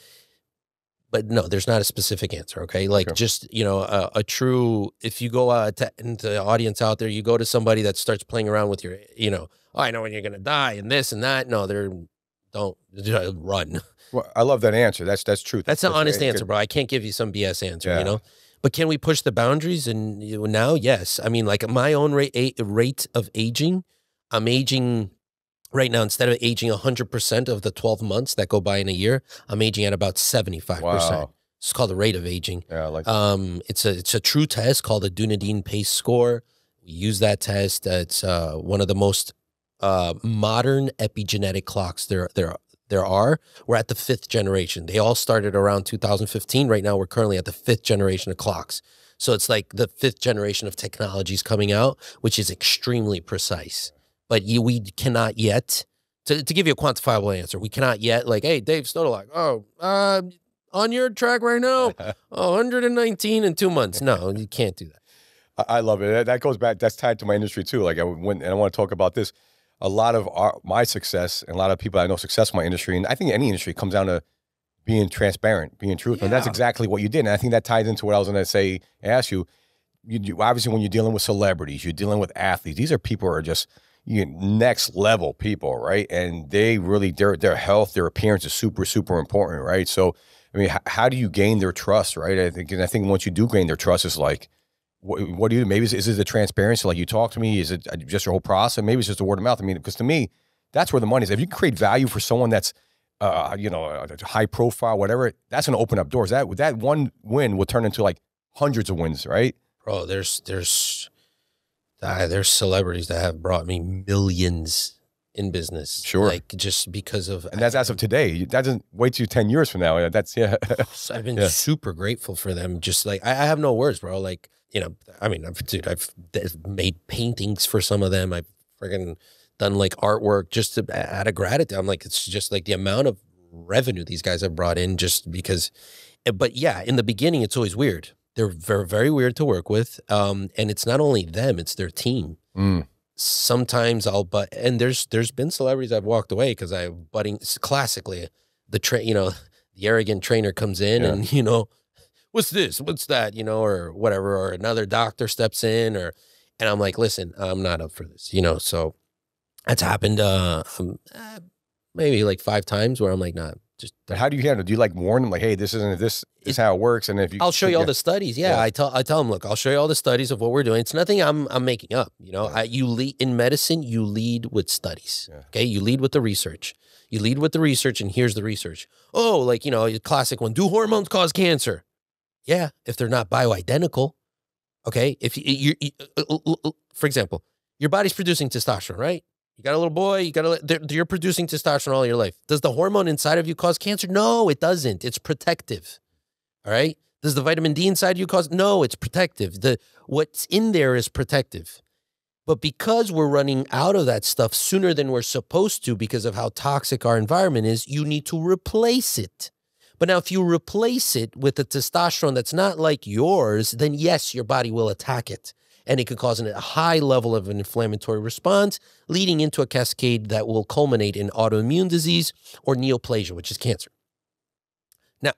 But no, there's not a specific answer, okay? Like, sure. Just, you know, a, a true, if you go uh, to, into the audience out there, you go to somebody that starts playing around with your, you know, oh, I know when you're going to die and this and that. No, they're, don't, run. Well, I love that answer. That's, that's true. That's, that's an honest answer, bro. I can't give you some B S answer, yeah. You know? But can we push the boundaries? And now, yes. I mean, like, my own rate, rate of aging, I'm aging... Right now, instead of aging one hundred percent of the twelve months that go by in a year, I'm aging at about seventy-five percent. Wow. It's called the rate of aging. Yeah, I like that. Um, it's, a, it's a true test called the Dunedin PACE score. We use that test. Uh, it's uh, one of the most uh, modern epigenetic clocks there, there, there are. We're at the fifth generation. They all started around two thousand fifteen. Right now, we're currently at the fifth generation of clocks. So it's like the fifth generation of technologies coming out, which is extremely precise. But you, we cannot yet, to, to give you a quantifiable answer, we cannot yet, like, hey, Dave Stodolak, oh, uh, on your track right now, oh, one hundred nineteen in two months. No, you can't do that. I love it. That goes back, that's tied to my industry too. Like, I went, and I want to talk about this. A lot of our, my success and a lot of people I know success in my industry, and I think any industry comes down to being transparent, being truthful. Yeah. And that's exactly what you did. And I think that ties into what I was going to say, ask you. You, you, obviously, when you're dealing with celebrities, you're dealing with athletes. These are people who are just you know, next level people, right? And they really, their their health, their appearance is super, super important, right? So, I mean, how, how do you gain their trust, right? I think, and I think once you do gain their trust, it's like, what, what do you do? Maybe it's, is it the transparency? Like, you talk to me, is it just your whole process? Maybe it's just the word of mouth. I mean, because to me, that's where the money is. If you create value for someone that's, uh, you know, a high profile, whatever, that's going to open up doors. That, that one win will turn into like hundreds of wins, right? Bro, there's there's uh, there's celebrities that have brought me millions in business. Sure, like just because of, and that's I, as of today. That doesn't wait till ten years from now. That's yeah. I've been yeah. super grateful for them. Just like I, I have no words, bro. Like you know, I mean, I've, dude, I've made paintings for some of them. I've friggin' done like artwork just to add a gratitude. I'm like, it's just like the amount of revenue these guys have brought in just because. But yeah, in the beginning, it's always weird. They're very, very weird to work with. Um, and it's not only them, it's their team. Mm. Sometimes I'll butt, and there's there's been celebrities I've walked away because I'm butting, classically, the tra you know, the arrogant trainer comes in yeah. and, you know, what's this? What's that? You know, or whatever, or another doctor steps in, or, and I'm like, listen, I'm not up for this, you know? So that's happened uh, maybe like five times where I'm like, nah. Just, but how do you handle? Do you like warn them, like, "Hey, this isn't this is how it works"? And if you, I'll show you all the studies. Yeah, yeah, I tell I tell them, look, I'll show you all the studies of what we're doing. It's nothing I'm I'm making up. You know, yeah. I, you lead in medicine, you lead with studies. Yeah. Okay, you lead with the research. You lead with the research, and here's the research. Oh, like you know, your classic one: do hormones cause cancer? Yeah, if they're not bioidentical. Okay, if you, you, you for example, your body's producing testosterone, right? You got a little boy, you got a, you're producing testosterone all your life. Does the hormone inside of you cause cancer? No, it doesn't. It's protective. All right. Does the vitamin D inside you cause? No, it's protective. The, what's in there is protective. But because we're running out of that stuff sooner than we're supposed to because of how toxic our environment is, you need to replace it. But now if you replace it with a testosterone that's not like yours, then yes, your body will attack it. And it could cause a high level of an inflammatory response, leading into a cascade that will culminate in autoimmune disease or neoplasia, which is cancer. Now,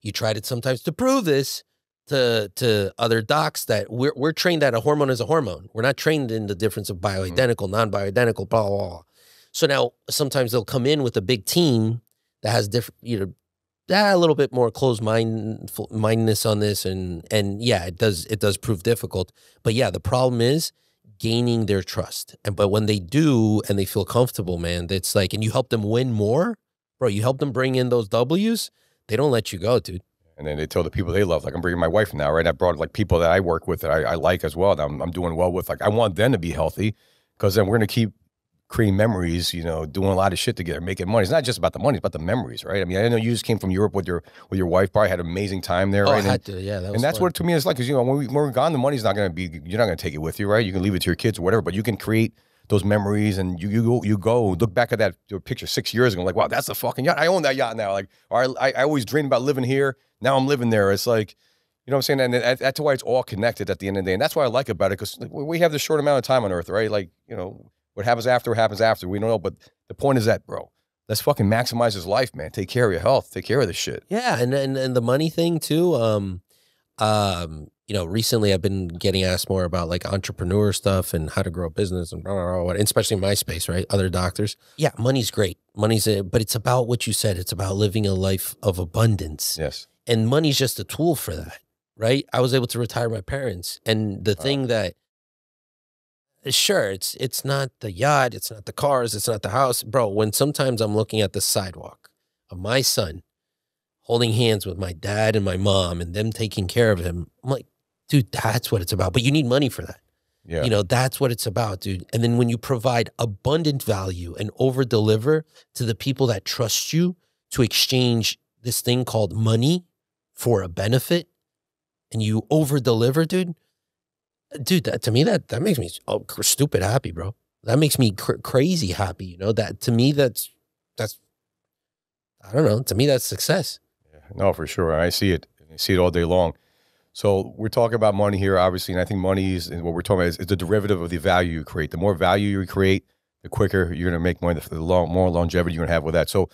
you try to sometimes to prove this to, to other docs that we're, we're trained that a hormone is a hormone. We're not trained in the difference of bioidentical, non-bioidentical, blah, blah, blah. So now sometimes they'll come in with a big team that has different, you know, a little bit more closed mind mindedness on this, and and yeah, it does it does prove difficult. But yeah, the problem is gaining their trust. And but when they do and they feel comfortable, man, it's like, and you help them win more, bro. You help them bring in those W's. They don't let you go, dude. And then they tell the people they love, like I'm bringing my wife now, right? I brought like people that I work with that I, I like as well. That I'm, I'm doing well with. Like I want them to be healthy, because then we're gonna keep creating memories, you know, doing a lot of shit together, making money. It's not just about the money, it's about the memories, right? I mean, I know you just came from Europe with your with your wife, probably had an amazing time there, oh, right? I had to, yeah, that was and that's fun. What to me is like, because, you know, when, we, when we're gone, the money's not going to be, you're not going to take it with you, right? You can leave it to your kids or whatever, but you can create those memories, and you you go, you go look back at that picture six years ago, like, wow, that's the fucking yacht. I own that yacht now. Like, or I, I always dreamed about living here. Now I'm living there. It's like, you know what I'm saying? And that's why it's all connected at the end of the day. And that's what I like about it, because we have this short amount of time on Earth, right? Like, you know, what happens after, what happens after, we don't know. But the point is that, bro, let's fucking maximize his life, man. Take care of your health. Take care of this shit. Yeah, and and, and the money thing, too. Um, um, you know, recently I've been getting asked more about, like, entrepreneur stuff and how to grow a business and blah, blah, blah, especially in my space, right? Other doctors. Yeah, money's great. Money's, a, but it's about what you said. It's about living a life of abundance. Yes. And money's just a tool for that, right? I was able to retire my parents. And the thing uh, that, sure, it's it's not the yacht, it's not the cars, it's not the house. Bro, when sometimes I'm looking at the sidewalk of my son holding hands with my dad and my mom and them taking care of him, I'm like, dude, that's what it's about. But you need money for that. Yeah. You know, that's what it's about, dude. And then when you provide abundant value and over-deliver to the people that trust you to exchange this thing called money for a benefit, and you over-deliver, dude, Dude, that, to me, that, that makes me oh, stupid happy, bro. That makes me cr crazy happy, you know? That to me, that's, that's, I don't know. To me, that's success. Yeah, no, for sure. I see it. I see it all day long. So we're talking about money here, obviously, and I think money is, and what we're talking about is, is the derivative of the value you create. The more value you create, the quicker you're going to make money, the long, more longevity you're going to have with that. So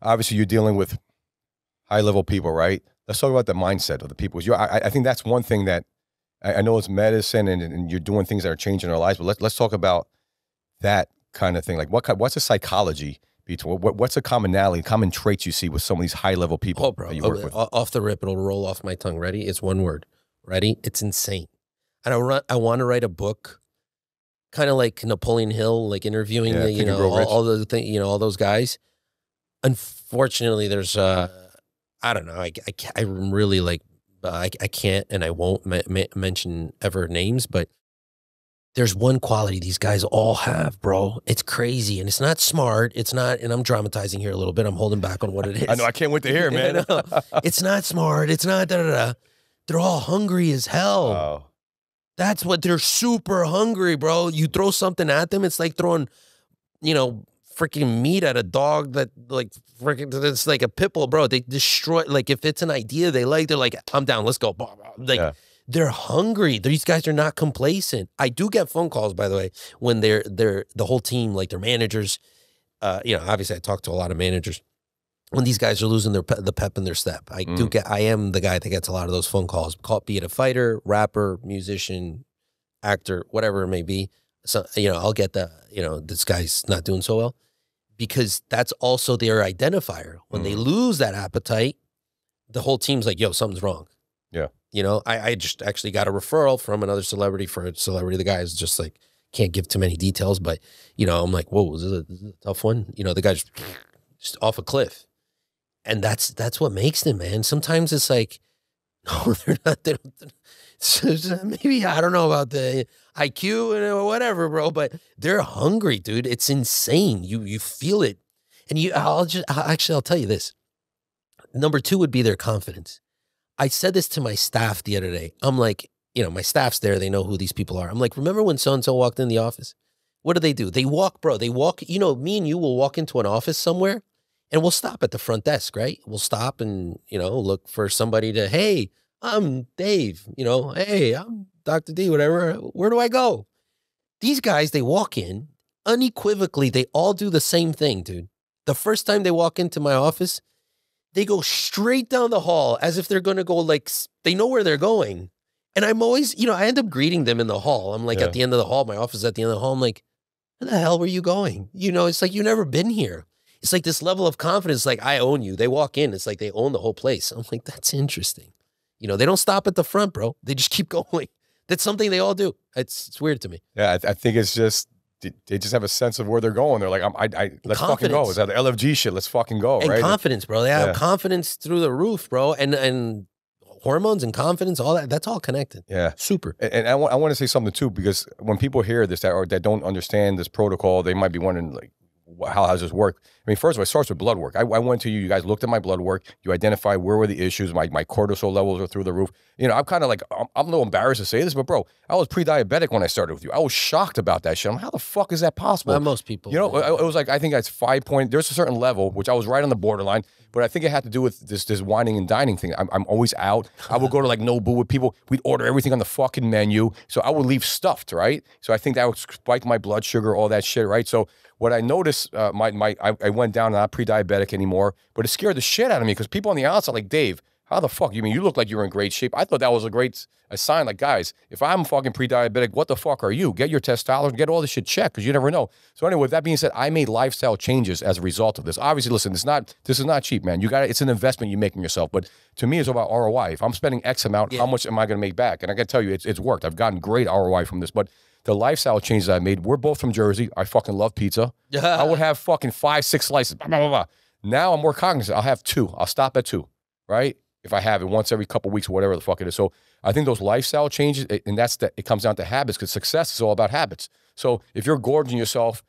obviously, you're dealing with high level people, right? Let's talk about the mindset of the people. I, I think that's one thing that I, I know it's medicine and, and you're doing things that are changing our lives, but let's, let's talk about that kind of thing. Like what, what's the psychology between, what, what's a commonality, common traits you see with some of these high level people? Oh, bro, that you work oh, with? Off the rip, it'll roll off my tongue. Ready? It's one word. Ready? It's insane. And I, run, I want to write a book, kind of like Napoleon Hill, like interviewing, yeah, the, you know, all, all the thing, you know, all those guys. Unfortunately, there's, uh, I don't know. I, I, I'm really like, I, I can't and I won't ma ma mention ever names, but there's one quality these guys all have, bro. It's crazy. And it's not smart. It's not, and I'm dramatizing here a little bit. I'm holding back on what it is. I know. I can't wait to hear it, man. It's not smart. It's not da da da. They're all hungry as hell. Oh. That's what, they're super hungry, bro. You throw something at them, it's like throwing, you know, freaking meat at a dog that, like, freaking, it's like a pit bull, bro. They destroy, like, if it's an idea they like, they're like, I'm down, let's go. Like, yeah. They're hungry. These guys are not complacent. I do get phone calls, by the way, when they're, they're, the whole team, like their managers, uh, you know, obviously I talk to a lot of managers. When these guys are losing their pe the pep in their step, I mm. do get. I am the guy that gets a lot of those phone calls. Call, be it a fighter, rapper, musician, actor, whatever it may be. So you know, I'll get the you know this guy's not doing so well, because that's also their identifier. When mm. they lose that appetite, the whole team's like, "Yo, something's wrong." Yeah, you know, I, I just actually got a referral from another celebrity for a celebrity. The guy is just like, can't give too many details, but you know, I'm like, "Whoa, was this a, this is a tough one?" You know, the guy's just, just off a cliff. And that's that's what makes them, man. Sometimes it's like, no, they're not. They don't, so maybe I don't know about the I Q or whatever, bro. But they're hungry, dude. It's insane. You you feel it, and you. I'll just actually I'll tell you this. Number two would be their confidence. I said this to my staff the other day. I'm like, you know, my staff's there. They know who these people are. I'm like, remember when so and so walked in the office? What do they do? They walk, bro. They walk. You know, me and you will walk into an office somewhere. And we'll stop at the front desk, right? We'll stop and, you know, look for somebody to, hey, I'm Dave, you know, hey, I'm Doctor D, whatever. Where do I go? These guys, they walk in unequivocally. They all do the same thing, dude. The first time they walk into my office, they go straight down the hall as if they're going to go, like, they know where they're going. And I'm always, you know, I end up greeting them in the hall. I'm like, yeah. At the end of the hall, my office is at the end of the hall. I'm like, where the hell were you going? You know, it's like, you've never been here. It's like this level of confidence, like I own you. They walk in, it's like they own the whole place. I'm like, that's interesting. You know, they don't stop at the front, bro. They just keep going. That's something they all do. It's, it's weird to me. Yeah, I, th I think it's just, they just have a sense of where they're going. They're like, I'm, I, I, let's confidence. fucking go. It's that L F G shit. Let's fucking go, and right? confidence, bro. They have yeah. confidence through the roof, bro. And and hormones and confidence, all that, that's all connected. Yeah. Super. And, and I, I want to say something too, because when people hear this that, or that don't understand this protocol, they might be wondering, like, how does this work? I mean, first of all, it starts with blood work. I, I went to you, you guys looked at my blood work, you identified where were the issues, my, my cortisol levels are through the roof. You know, I'm kind of like, I'm, I'm a little embarrassed to say this, but bro, I was pre-diabetic when I started with you. I was shocked about that shit. I'm like, how the fuck is that possible? Not most people. You know, it, it was like, I think that's five point, there's a certain level, which I was right on the borderline, but I think it had to do with this this whining and dining thing. I'm, I'm always out. I would go to like Nobu with people, we'd order everything on the fucking menu, so I would leave stuffed, right? So I think that would spike my blood sugar, all that shit, right? So what I noticed, uh, my, my, I, I went down, I'm not pre-diabetic anymore, but it scared the shit out of me because people on the outside like, Dave, how the fuck? You mean you look like you were in great shape? I thought that was a great a sign. Like, guys, if I'm fucking pre-diabetic, what the fuck are you? Get your testosterone, get all this shit checked because you never know. So anyway, with that being said, I made lifestyle changes as a result of this. Obviously, listen, it's not, this is not cheap, man. You got it's an investment you make in yourself. But to me, it's about R O I. If I'm spending X amount, yeah. how much am I going to make back? And I can tell you, it's, it's worked. I've gotten great R O I from this, but the lifestyle changes I made, we're both from Jersey. I fucking love pizza. Yeah. I would have fucking five, six slices, blah, blah, blah, blah. Now I'm more cognizant. I'll have two. I'll stop at two, right? If I have it once every couple of weeks or whatever the fuck it is. So I think those lifestyle changes, and that's the, it comes down to habits because success is all about habits. So if you're gorging yourself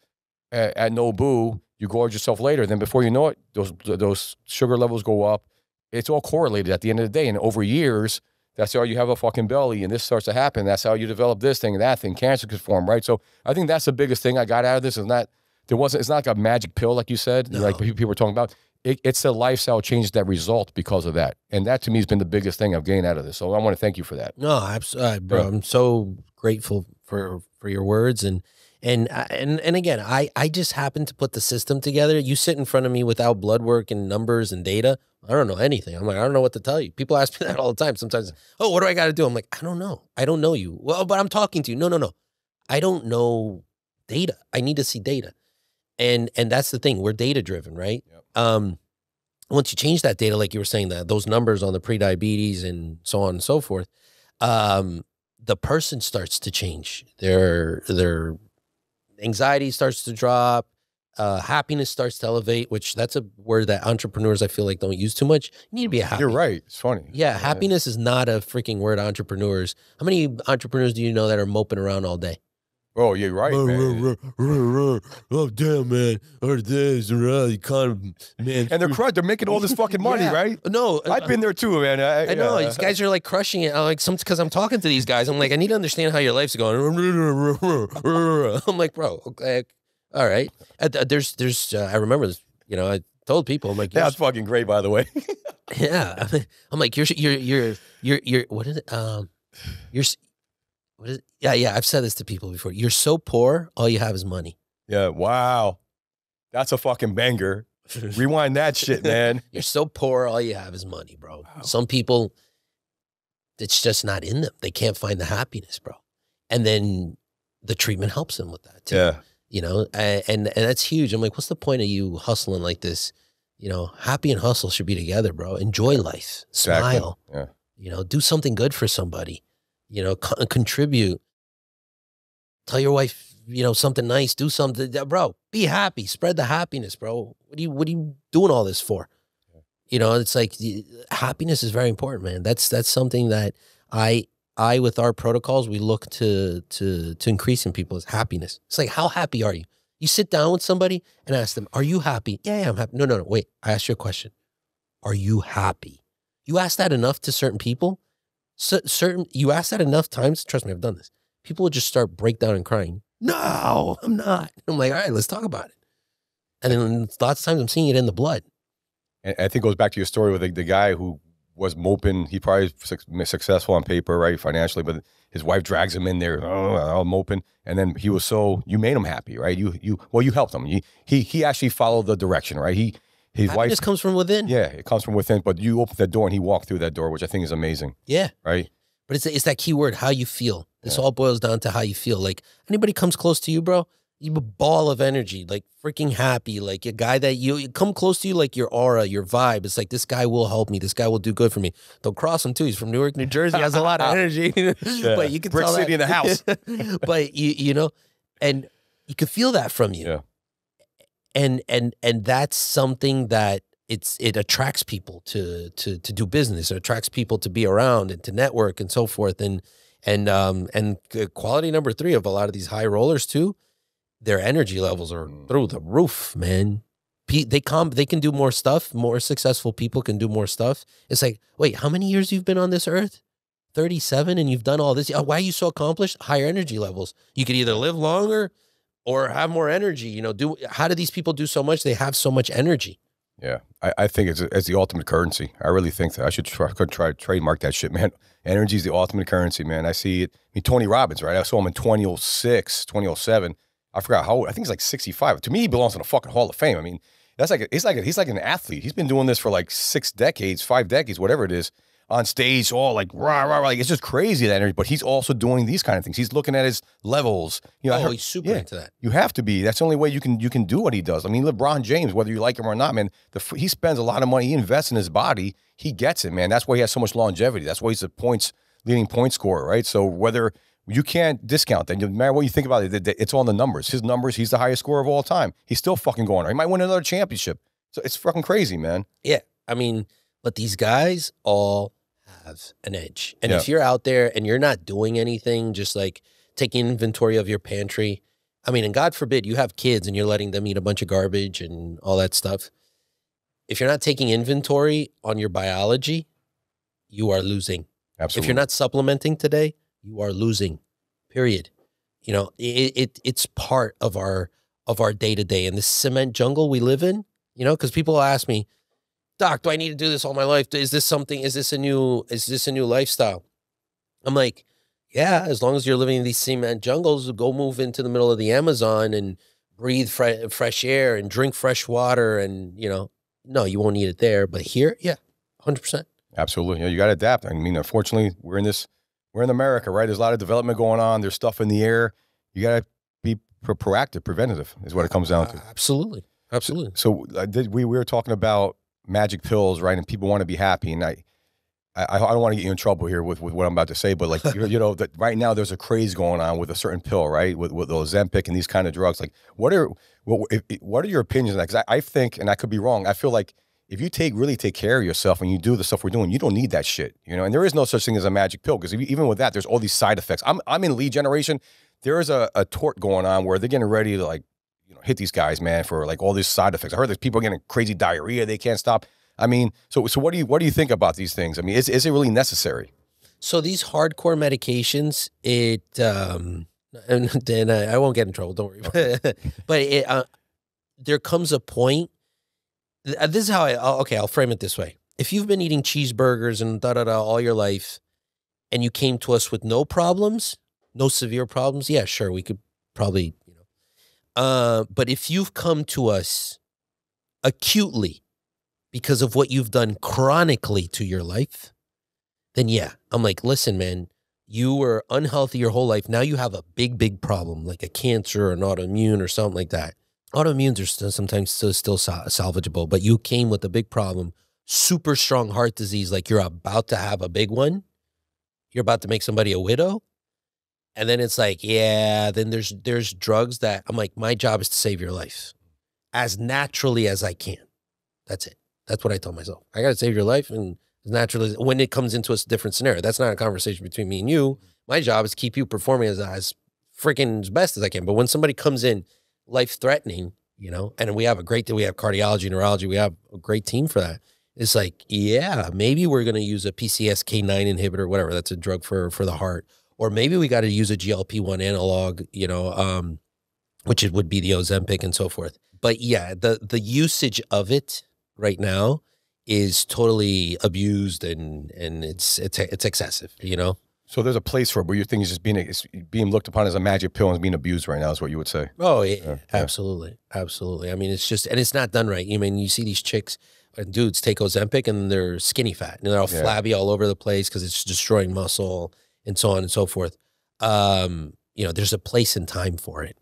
at, at Nobu, you gorge yourself later, then before you know it, those, those sugar levels go up. It's all correlated at the end of the day. And over years, that's how you have a fucking belly and this starts to happen. That's how you develop this thing and that thing. Cancer could form, right? So I think that's the biggest thing I got out of this. Is not, there wasn't, it's not like a magic pill, like you said, no. like people were talking about. It, it's the lifestyle changes that result because of that. And that to me has been the biggest thing I've gained out of this. So I want to thank you for that. No, absolutely, bro. Yeah. I'm so grateful for, for your words. And, And, and, and again, I, I just happened to put the system together. You sit in front of me without blood work and numbers and data. I don't know anything. I'm like, I don't know what to tell you. People ask me that all the time. Sometimes, oh, what do I got to do? I'm like, I don't know. I don't know you. Well, but I'm talking to you. No, no, no. I don't know data. I need to see data. And, and that's the thing. We're data driven, right? Yep. Um, once you change that data, like you were saying, that those numbers on the prediabetes and so on and so forth, um, the person starts to change. Their, their anxiety starts to drop. Uh, happiness starts to elevate, which that's a word that entrepreneurs, I feel like, don't use too much. You need to be happy. You're right. It's funny. Yeah, yeah. Happiness is not a freaking word. Entrepreneurs. How many entrepreneurs do you know that are moping around all day? Oh, you're right, man. Oh, damn, man. And they're crud. They're making all this fucking money, yeah. right? No. I've been there too, man. I, I know. Yeah. These guys are like crushing it. I'm like, some, because I'm talking to these guys. I'm like, I need to understand how your life's going. I'm like, bro, okay. All right. There's, there's, uh, I remember this, you know, I told people, I'm like, that's fucking great, by the way. Yeah. I'm like, you're, you're, you're, you're, you're, what is it? Um, you're, What is it? Yeah, yeah. I've said this to people before. You're so poor, all you have is money. Yeah. Wow. That's a fucking banger. Rewind that shit, man. You're so poor, all you have is money, bro. Wow. Some people, it's just not in them. They can't find the happiness, bro. And then the treatment helps them with that too. Yeah. You know, and, and, and that's huge. I'm like, what's the point of you hustling like this? You know, happy and hustle should be together, bro. Enjoy life. Smile. Exactly. Yeah. You know, do something good for somebody. You know, con contribute, tell your wife, you know, something nice, do something, bro, be happy, spread the happiness, bro. What do you, what are you doing all this for? You know, it's like happiness is very important, man. That's, that's something that I, I, with our protocols, we look to, to, to increase in people is happiness. It's like, how happy are you? You sit down with somebody and ask them, are you happy? Yeah, yeah, I'm happy. No, no, no. Wait, I asked you a question. Are you happy? You ask that enough to certain people. So certain, you ask that enough times, trust me, I've done this. People will just start break down and crying. No, I'm not. And I'm like, all right, let's talk about it. And then lots of times I'm seeing it in the blood. And I think it goes back to your story with the, the guy who was moping. He probably was successful on paper, right, financially, but his wife drags him in there, oh, I'm moping. And then he was so, you made him happy, right? You, you, well, you helped him. You, he, he actually followed the direction, right? He, His Happiness wife, comes from within. Yeah, it comes from within. But you open that door and he walked through that door, which I think is amazing. Yeah. Right? But it's, it's that key word, how you feel. This yeah. all boils down to how you feel. Like, anybody comes close to you, bro, you're a ball of energy, like freaking happy, like a guy that you, you come close to you, like your aura, your vibe. It's like, this guy will help me. This guy will do good for me. They'll cross him too. He's from Newark, New Jersey. Has a lot of energy. But you can Brick tell City that. In the house. But, you, you know, and you can feel that from you. Yeah. And, and, and that's something that it's, it attracts people to, to, to do business. It attracts people to be around and to network and so forth. And, and, um, and quality number three of a lot of these high rollers too, their energy levels are through the roof, man. P they com they can do more stuff. More successful people can do more stuff. It's like, wait, how many years you've been on this earth? thirty-seven, and you've done all this. Why are you so accomplished? Higher energy levels. You could either live longer or have more energy, you know. Do how do these people do so much? They have so much energy. Yeah, I, I think it's, it's the ultimate currency. I really think that I should try, could try trademark that shit, man. Energy is the ultimate currency, man. I see it. I mean, Tony Robbins, right? I saw him in twenty oh six, twenty oh seven. I forgot how. I think he's like sixty-five. To me, he belongs in a fucking Hall of Fame. I mean, that's like a, he's like a, he's like an athlete. He's been doing this for like six decades, five decades, whatever it is. On stage, all like rah rah rah, like, it's just crazy, that energy. But he's also doing these kind of things. He's looking at his levels. You know, oh, heard, he's super yeah, into that. You have to be. That's the only way you can you can do what he does. I mean, LeBron James, whether you like him or not, man, the, he spends a lot of money. He invests in his body. He gets it, man. That's why he has so much longevity. That's why he's the points leading point scorer, right? So whether you can't discount that, no matter what you think about it, it's on the numbers. His numbers. He's the highest scorer of all time. He's still fucking going. He might win another championship. So it's fucking crazy, man. Yeah, I mean. But these guys all have an edge. And yeah. if you're out there and you're not doing anything, just like taking inventory of your pantry, I mean, and God forbid you have kids and you're letting them eat a bunch of garbage and all that stuff. If you're not taking inventory on your biology, you are losing. Absolutely. If you're not supplementing today, you are losing, period. You know, it, it it's part of our, of our day-to-day. And this cement jungle we live in, you know, because people ask me, Doc, do I need to do this all my life? Is this something, is this a new, is this a new lifestyle? I'm like, Yeah, as long as you're living in these cement jungles, go move into the middle of the Amazon and breathe fre fresh air and drink fresh water. And, you know, no, you won't need it there. But here, yeah, one hundred percent. Absolutely. You know, you got to adapt. I mean, unfortunately, we're in this, we're in America, right? There's a lot of development going on. There's stuff in the air. You got to be pro proactive, preventative is what it comes down to. Uh, absolutely. Absolutely. So, so I did, we, we were talking about magic pills, right? And people want to be happy. And I, I, I don't want to get you in trouble here with, with what I'm about to say, but like, you, you know, that right now there's a craze going on with a certain pill, right? With, with Ozempic and these kind of drugs. Like, what are, what, if, what are your opinions on that? Because I, I think, and I could be wrong, I feel like if you take, really take care of yourself and you do the stuff we're doing, you don't need that shit, you know? And there is no such thing as a magic pill, because even with that, there's all these side effects. I'm, I'm in lead generation. There is a, a tort going on where they're getting ready to like, you know, hit these guys, man, for like all these side effects. I heard there's people getting crazy diarrhea. They can't stop. I mean, so so what do you what do you think about these things? I mean, is is it really necessary? So these hardcore medications, it um, and then I, I won't get in trouble. Don't worry. Okay. But it, uh, there comes a point. This is how I I'll, okay. I'll frame it this way: if you've been eating cheeseburgers and da da da all your life, and you came to us with no problems, no severe problems, yeah, sure, we could probably, you know. Uh, but if you've come to us acutely because of what you've done chronically to your life, then yeah, I'm like, listen, man, you were unhealthy your whole life. Now you have a big, big problem, like a cancer or an autoimmune or something like that. Autoimmunes are still, sometimes still, still salvageable, but you came with a big problem, super strong heart disease, like you're about to have a big one. You're about to make somebody a widow. And then it's like, yeah, then there's, there's drugs that I'm like, my job is to save your life as naturally as I can. That's it. That's what I tell myself. I got to save your life, and naturally, when it comes into a different scenario, that's not a conversation between me and you. My job is to keep you performing as, as freaking as best as I can. But when somebody comes in life-threatening, you know, and we have a great, we have cardiology, neurology, we have a great team for that. It's like, yeah, maybe we're going to use a P C S K nine inhibitor, whatever. That's a drug for, for the heart. Or maybe we got to use a G L P one analog, you know, um, which it would be the Ozempic and so forth. But yeah, the, the usage of it right now is totally abused, and and it's it's it's excessive, you know. So there's a place for it, where your thing is just being it's being looked upon as a magic pill and being abused right now, is what you would say. Oh, it, yeah, absolutely, absolutely. I mean, it's just, and it's not done right. I mean, you see these chicks and dudes take Ozempic and they're skinny fat and they're all yeah. flabby all over the place because it's destroying muscle and so on and so forth. Um, you know, there's a place and time for it.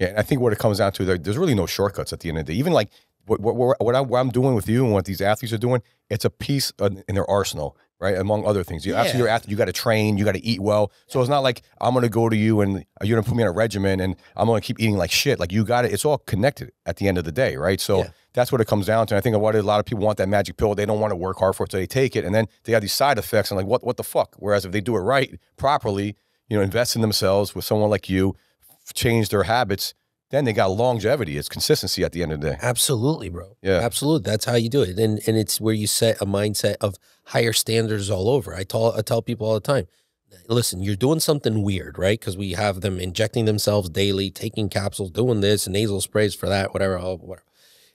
Yeah, and I think what it comes down to, there, there's really no shortcuts at the end of the day. Even like, What, what, what, I, what I'm doing with you and what these athletes are doing, it's a piece of, in their arsenal, right? Among other things. You, yeah. After you're athlete, you got to train, you got to eat well. So it's not like I'm going to go to you and you're going to put me on a regimen and I'm going to keep eating like shit. Like, you got it. It's all connected at the end of the day, right? So yeah. that's what it comes down to. And I think what a lot of people want, that magic pill. They don't want to work hard for it, so they take it. And then they have these side effects and like, what, what the fuck? Whereas if they do it right, properly, you know, invest in themselves with someone like you, change their habits, then they got longevity. It's consistency at the end of the day. Absolutely, bro. Yeah, absolutely. That's how you do it. And and it's where you set a mindset of higher standards all over. I tell, I tell people all the time, listen, you're doing something weird, right? Because we have them injecting themselves daily, taking capsules, doing this, nasal sprays for that, whatever, all, whatever.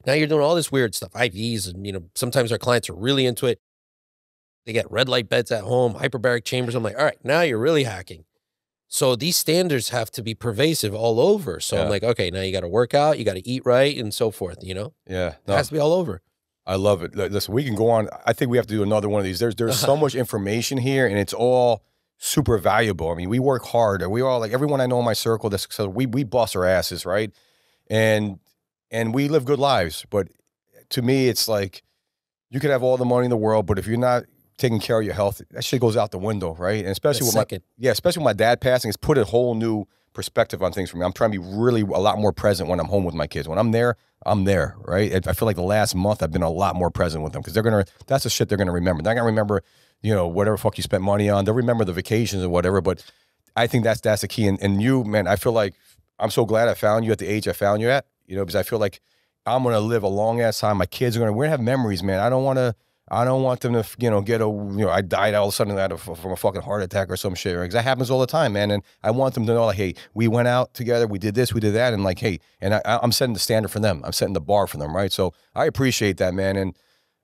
Now you're doing all this weird stuff, I Vs, and you know, sometimes our clients are really into it. They get red light beds at home, hyperbaric chambers. I'm like, all right, now you're really hacking. So these standards have to be pervasive all over. So yeah. I'm like, okay, now you got to work out, you got to eat right, and so forth, you know? Yeah. No, it has to be all over. I love it. Listen, we can go on. I think we have to do another one of these. There's there's so much information here, and it's all super valuable. I mean, we work hard. We all, like everyone I know in my circle that's successful, we, we bust our asses, right? And, and we live good lives. But to me, it's like, you could have all the money in the world, but if you're not taking care of your health, that shit goes out the window, right? And especially with my, yeah, especially with my dad passing, it's put a whole new perspective on things for me. I'm trying to be really a lot more present when I'm home with my kids. When I'm there, I'm there, right? I feel like the last month I've been a lot more present with them, because they're gonna, that's the shit they're gonna remember. They're gonna remember, you know, whatever fuck you spent money on. They'll remember the vacations or whatever. But I think that's that's the key. And, and you, man, I feel like I'm so glad I found you at the age I found you at, you know, because I feel like I'm gonna live a long ass time. My kids are gonna, we're gonna have memories, man. I don't want to. I don't want them to, you know, get a, you know, I died all of a sudden out of, from a fucking heart attack or some shit, right? Because that happens all the time, man. And I want them to know, like, hey, we went out together, we did this, we did that, and like, hey, and I, I'm setting the standard for them. I'm setting the bar for them, right? So I appreciate that, man. And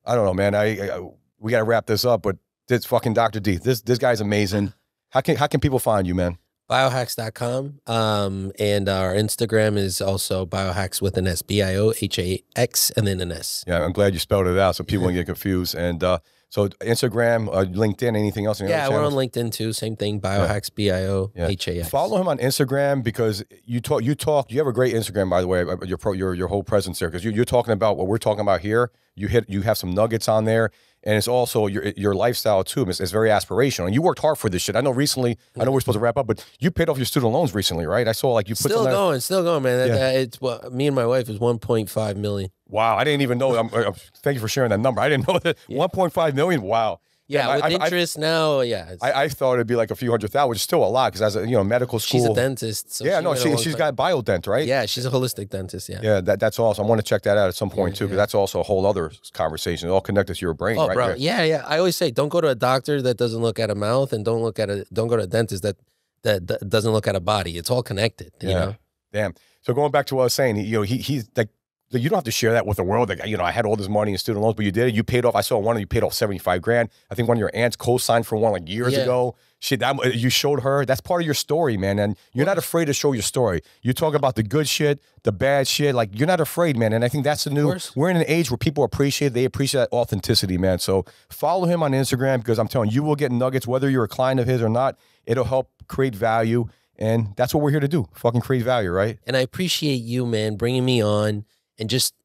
I don't know, man. I, I we got to wrap this up, but this fucking Doctor D, this this guy's amazing. How can how can people find you, man? biohacks dot com. Um, and our Instagram is also biohacks with an S, B I O H A X and then an S. Yeah, I'm glad you spelled it out so people don't get confused. And uh, so Instagram, uh, LinkedIn, anything else? Any yeah, we're on LinkedIn too. Same thing, biohacks, B I O H A X. Yeah. Follow him on Instagram because you talk, you talk, you have a great Instagram, by the way, your, pro, your, your whole presence there, because you, you're talking about what we're talking about here. You, hit, you have some nuggets on there. And it's also your your lifestyle too. It's, it's very aspirational. And you worked hard for this shit. I know recently, I know we're supposed to wrap up, but you paid off your student loans recently, right? I saw like you put still going, of, still going, man. Yeah. That, that, it's well, me and my wife is one point five million. Wow, I didn't even know. I'm, I'm, thank you for sharing that number. I didn't know that. Yeah. one point five million. Wow. Yeah, and with I, interest I, now, yeah. I, I thought it'd be like a few hundred thousand, which is still a lot because as a you know medical school, she's a dentist. So yeah, she no, she she's got BioDent, right? Yeah, she's a holistic dentist. Yeah, yeah, that that's awesome. I want to check that out at some point yeah, too, because yeah. that's also a whole other conversation. It all connected to your brain, oh, right? Bro. Yeah, yeah. I always say, don't go to a doctor that doesn't look at a mouth, and don't look at a don't go to a dentist that that, that doesn't look at a body. It's all connected. You yeah. know? Damn. So going back to what I was saying, you know, he he's like. You don't have to share that with the world. Like, you know, I had all this money in student loans, but you did it. You paid off. I saw one of you paid off seventy-five grand. I think one of your aunts co-signed for one like years yeah. ago. Shit, that, you showed her. That's part of your story, man. And you're not afraid to show your story. You talk about the good shit, the bad shit. Like, you're not afraid, man. And I think that's the new, we're in an age where people appreciate, they appreciate that authenticity, man. So follow him on Instagram because I'm telling you, you will get nuggets, whether you're a client of his or not. It'll help create value. And that's what we're here to do. Fucking create value, right? And I appreciate you, man, bringing me on. And just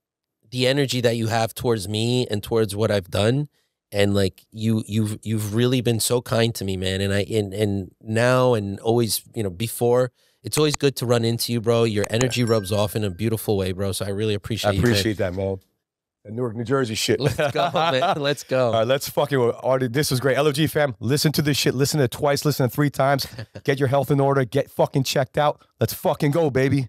the energy that you have towards me and towards what I've done, and like you, you've you've really been so kind to me, man. And I and and now and always, you know, before, it's always good to run into you, bro. Your energy rubs off in a beautiful way, bro. So I really appreciate. I appreciate you, man. that, man. That Newark, New Jersey shit. Let's go, man. Let's go. All right, let's fucking. This was great, L F G fam. Listen to this shit. Listen to it twice. Listen to it three times. Get your health in order. Get fucking checked out. Let's fucking go, baby.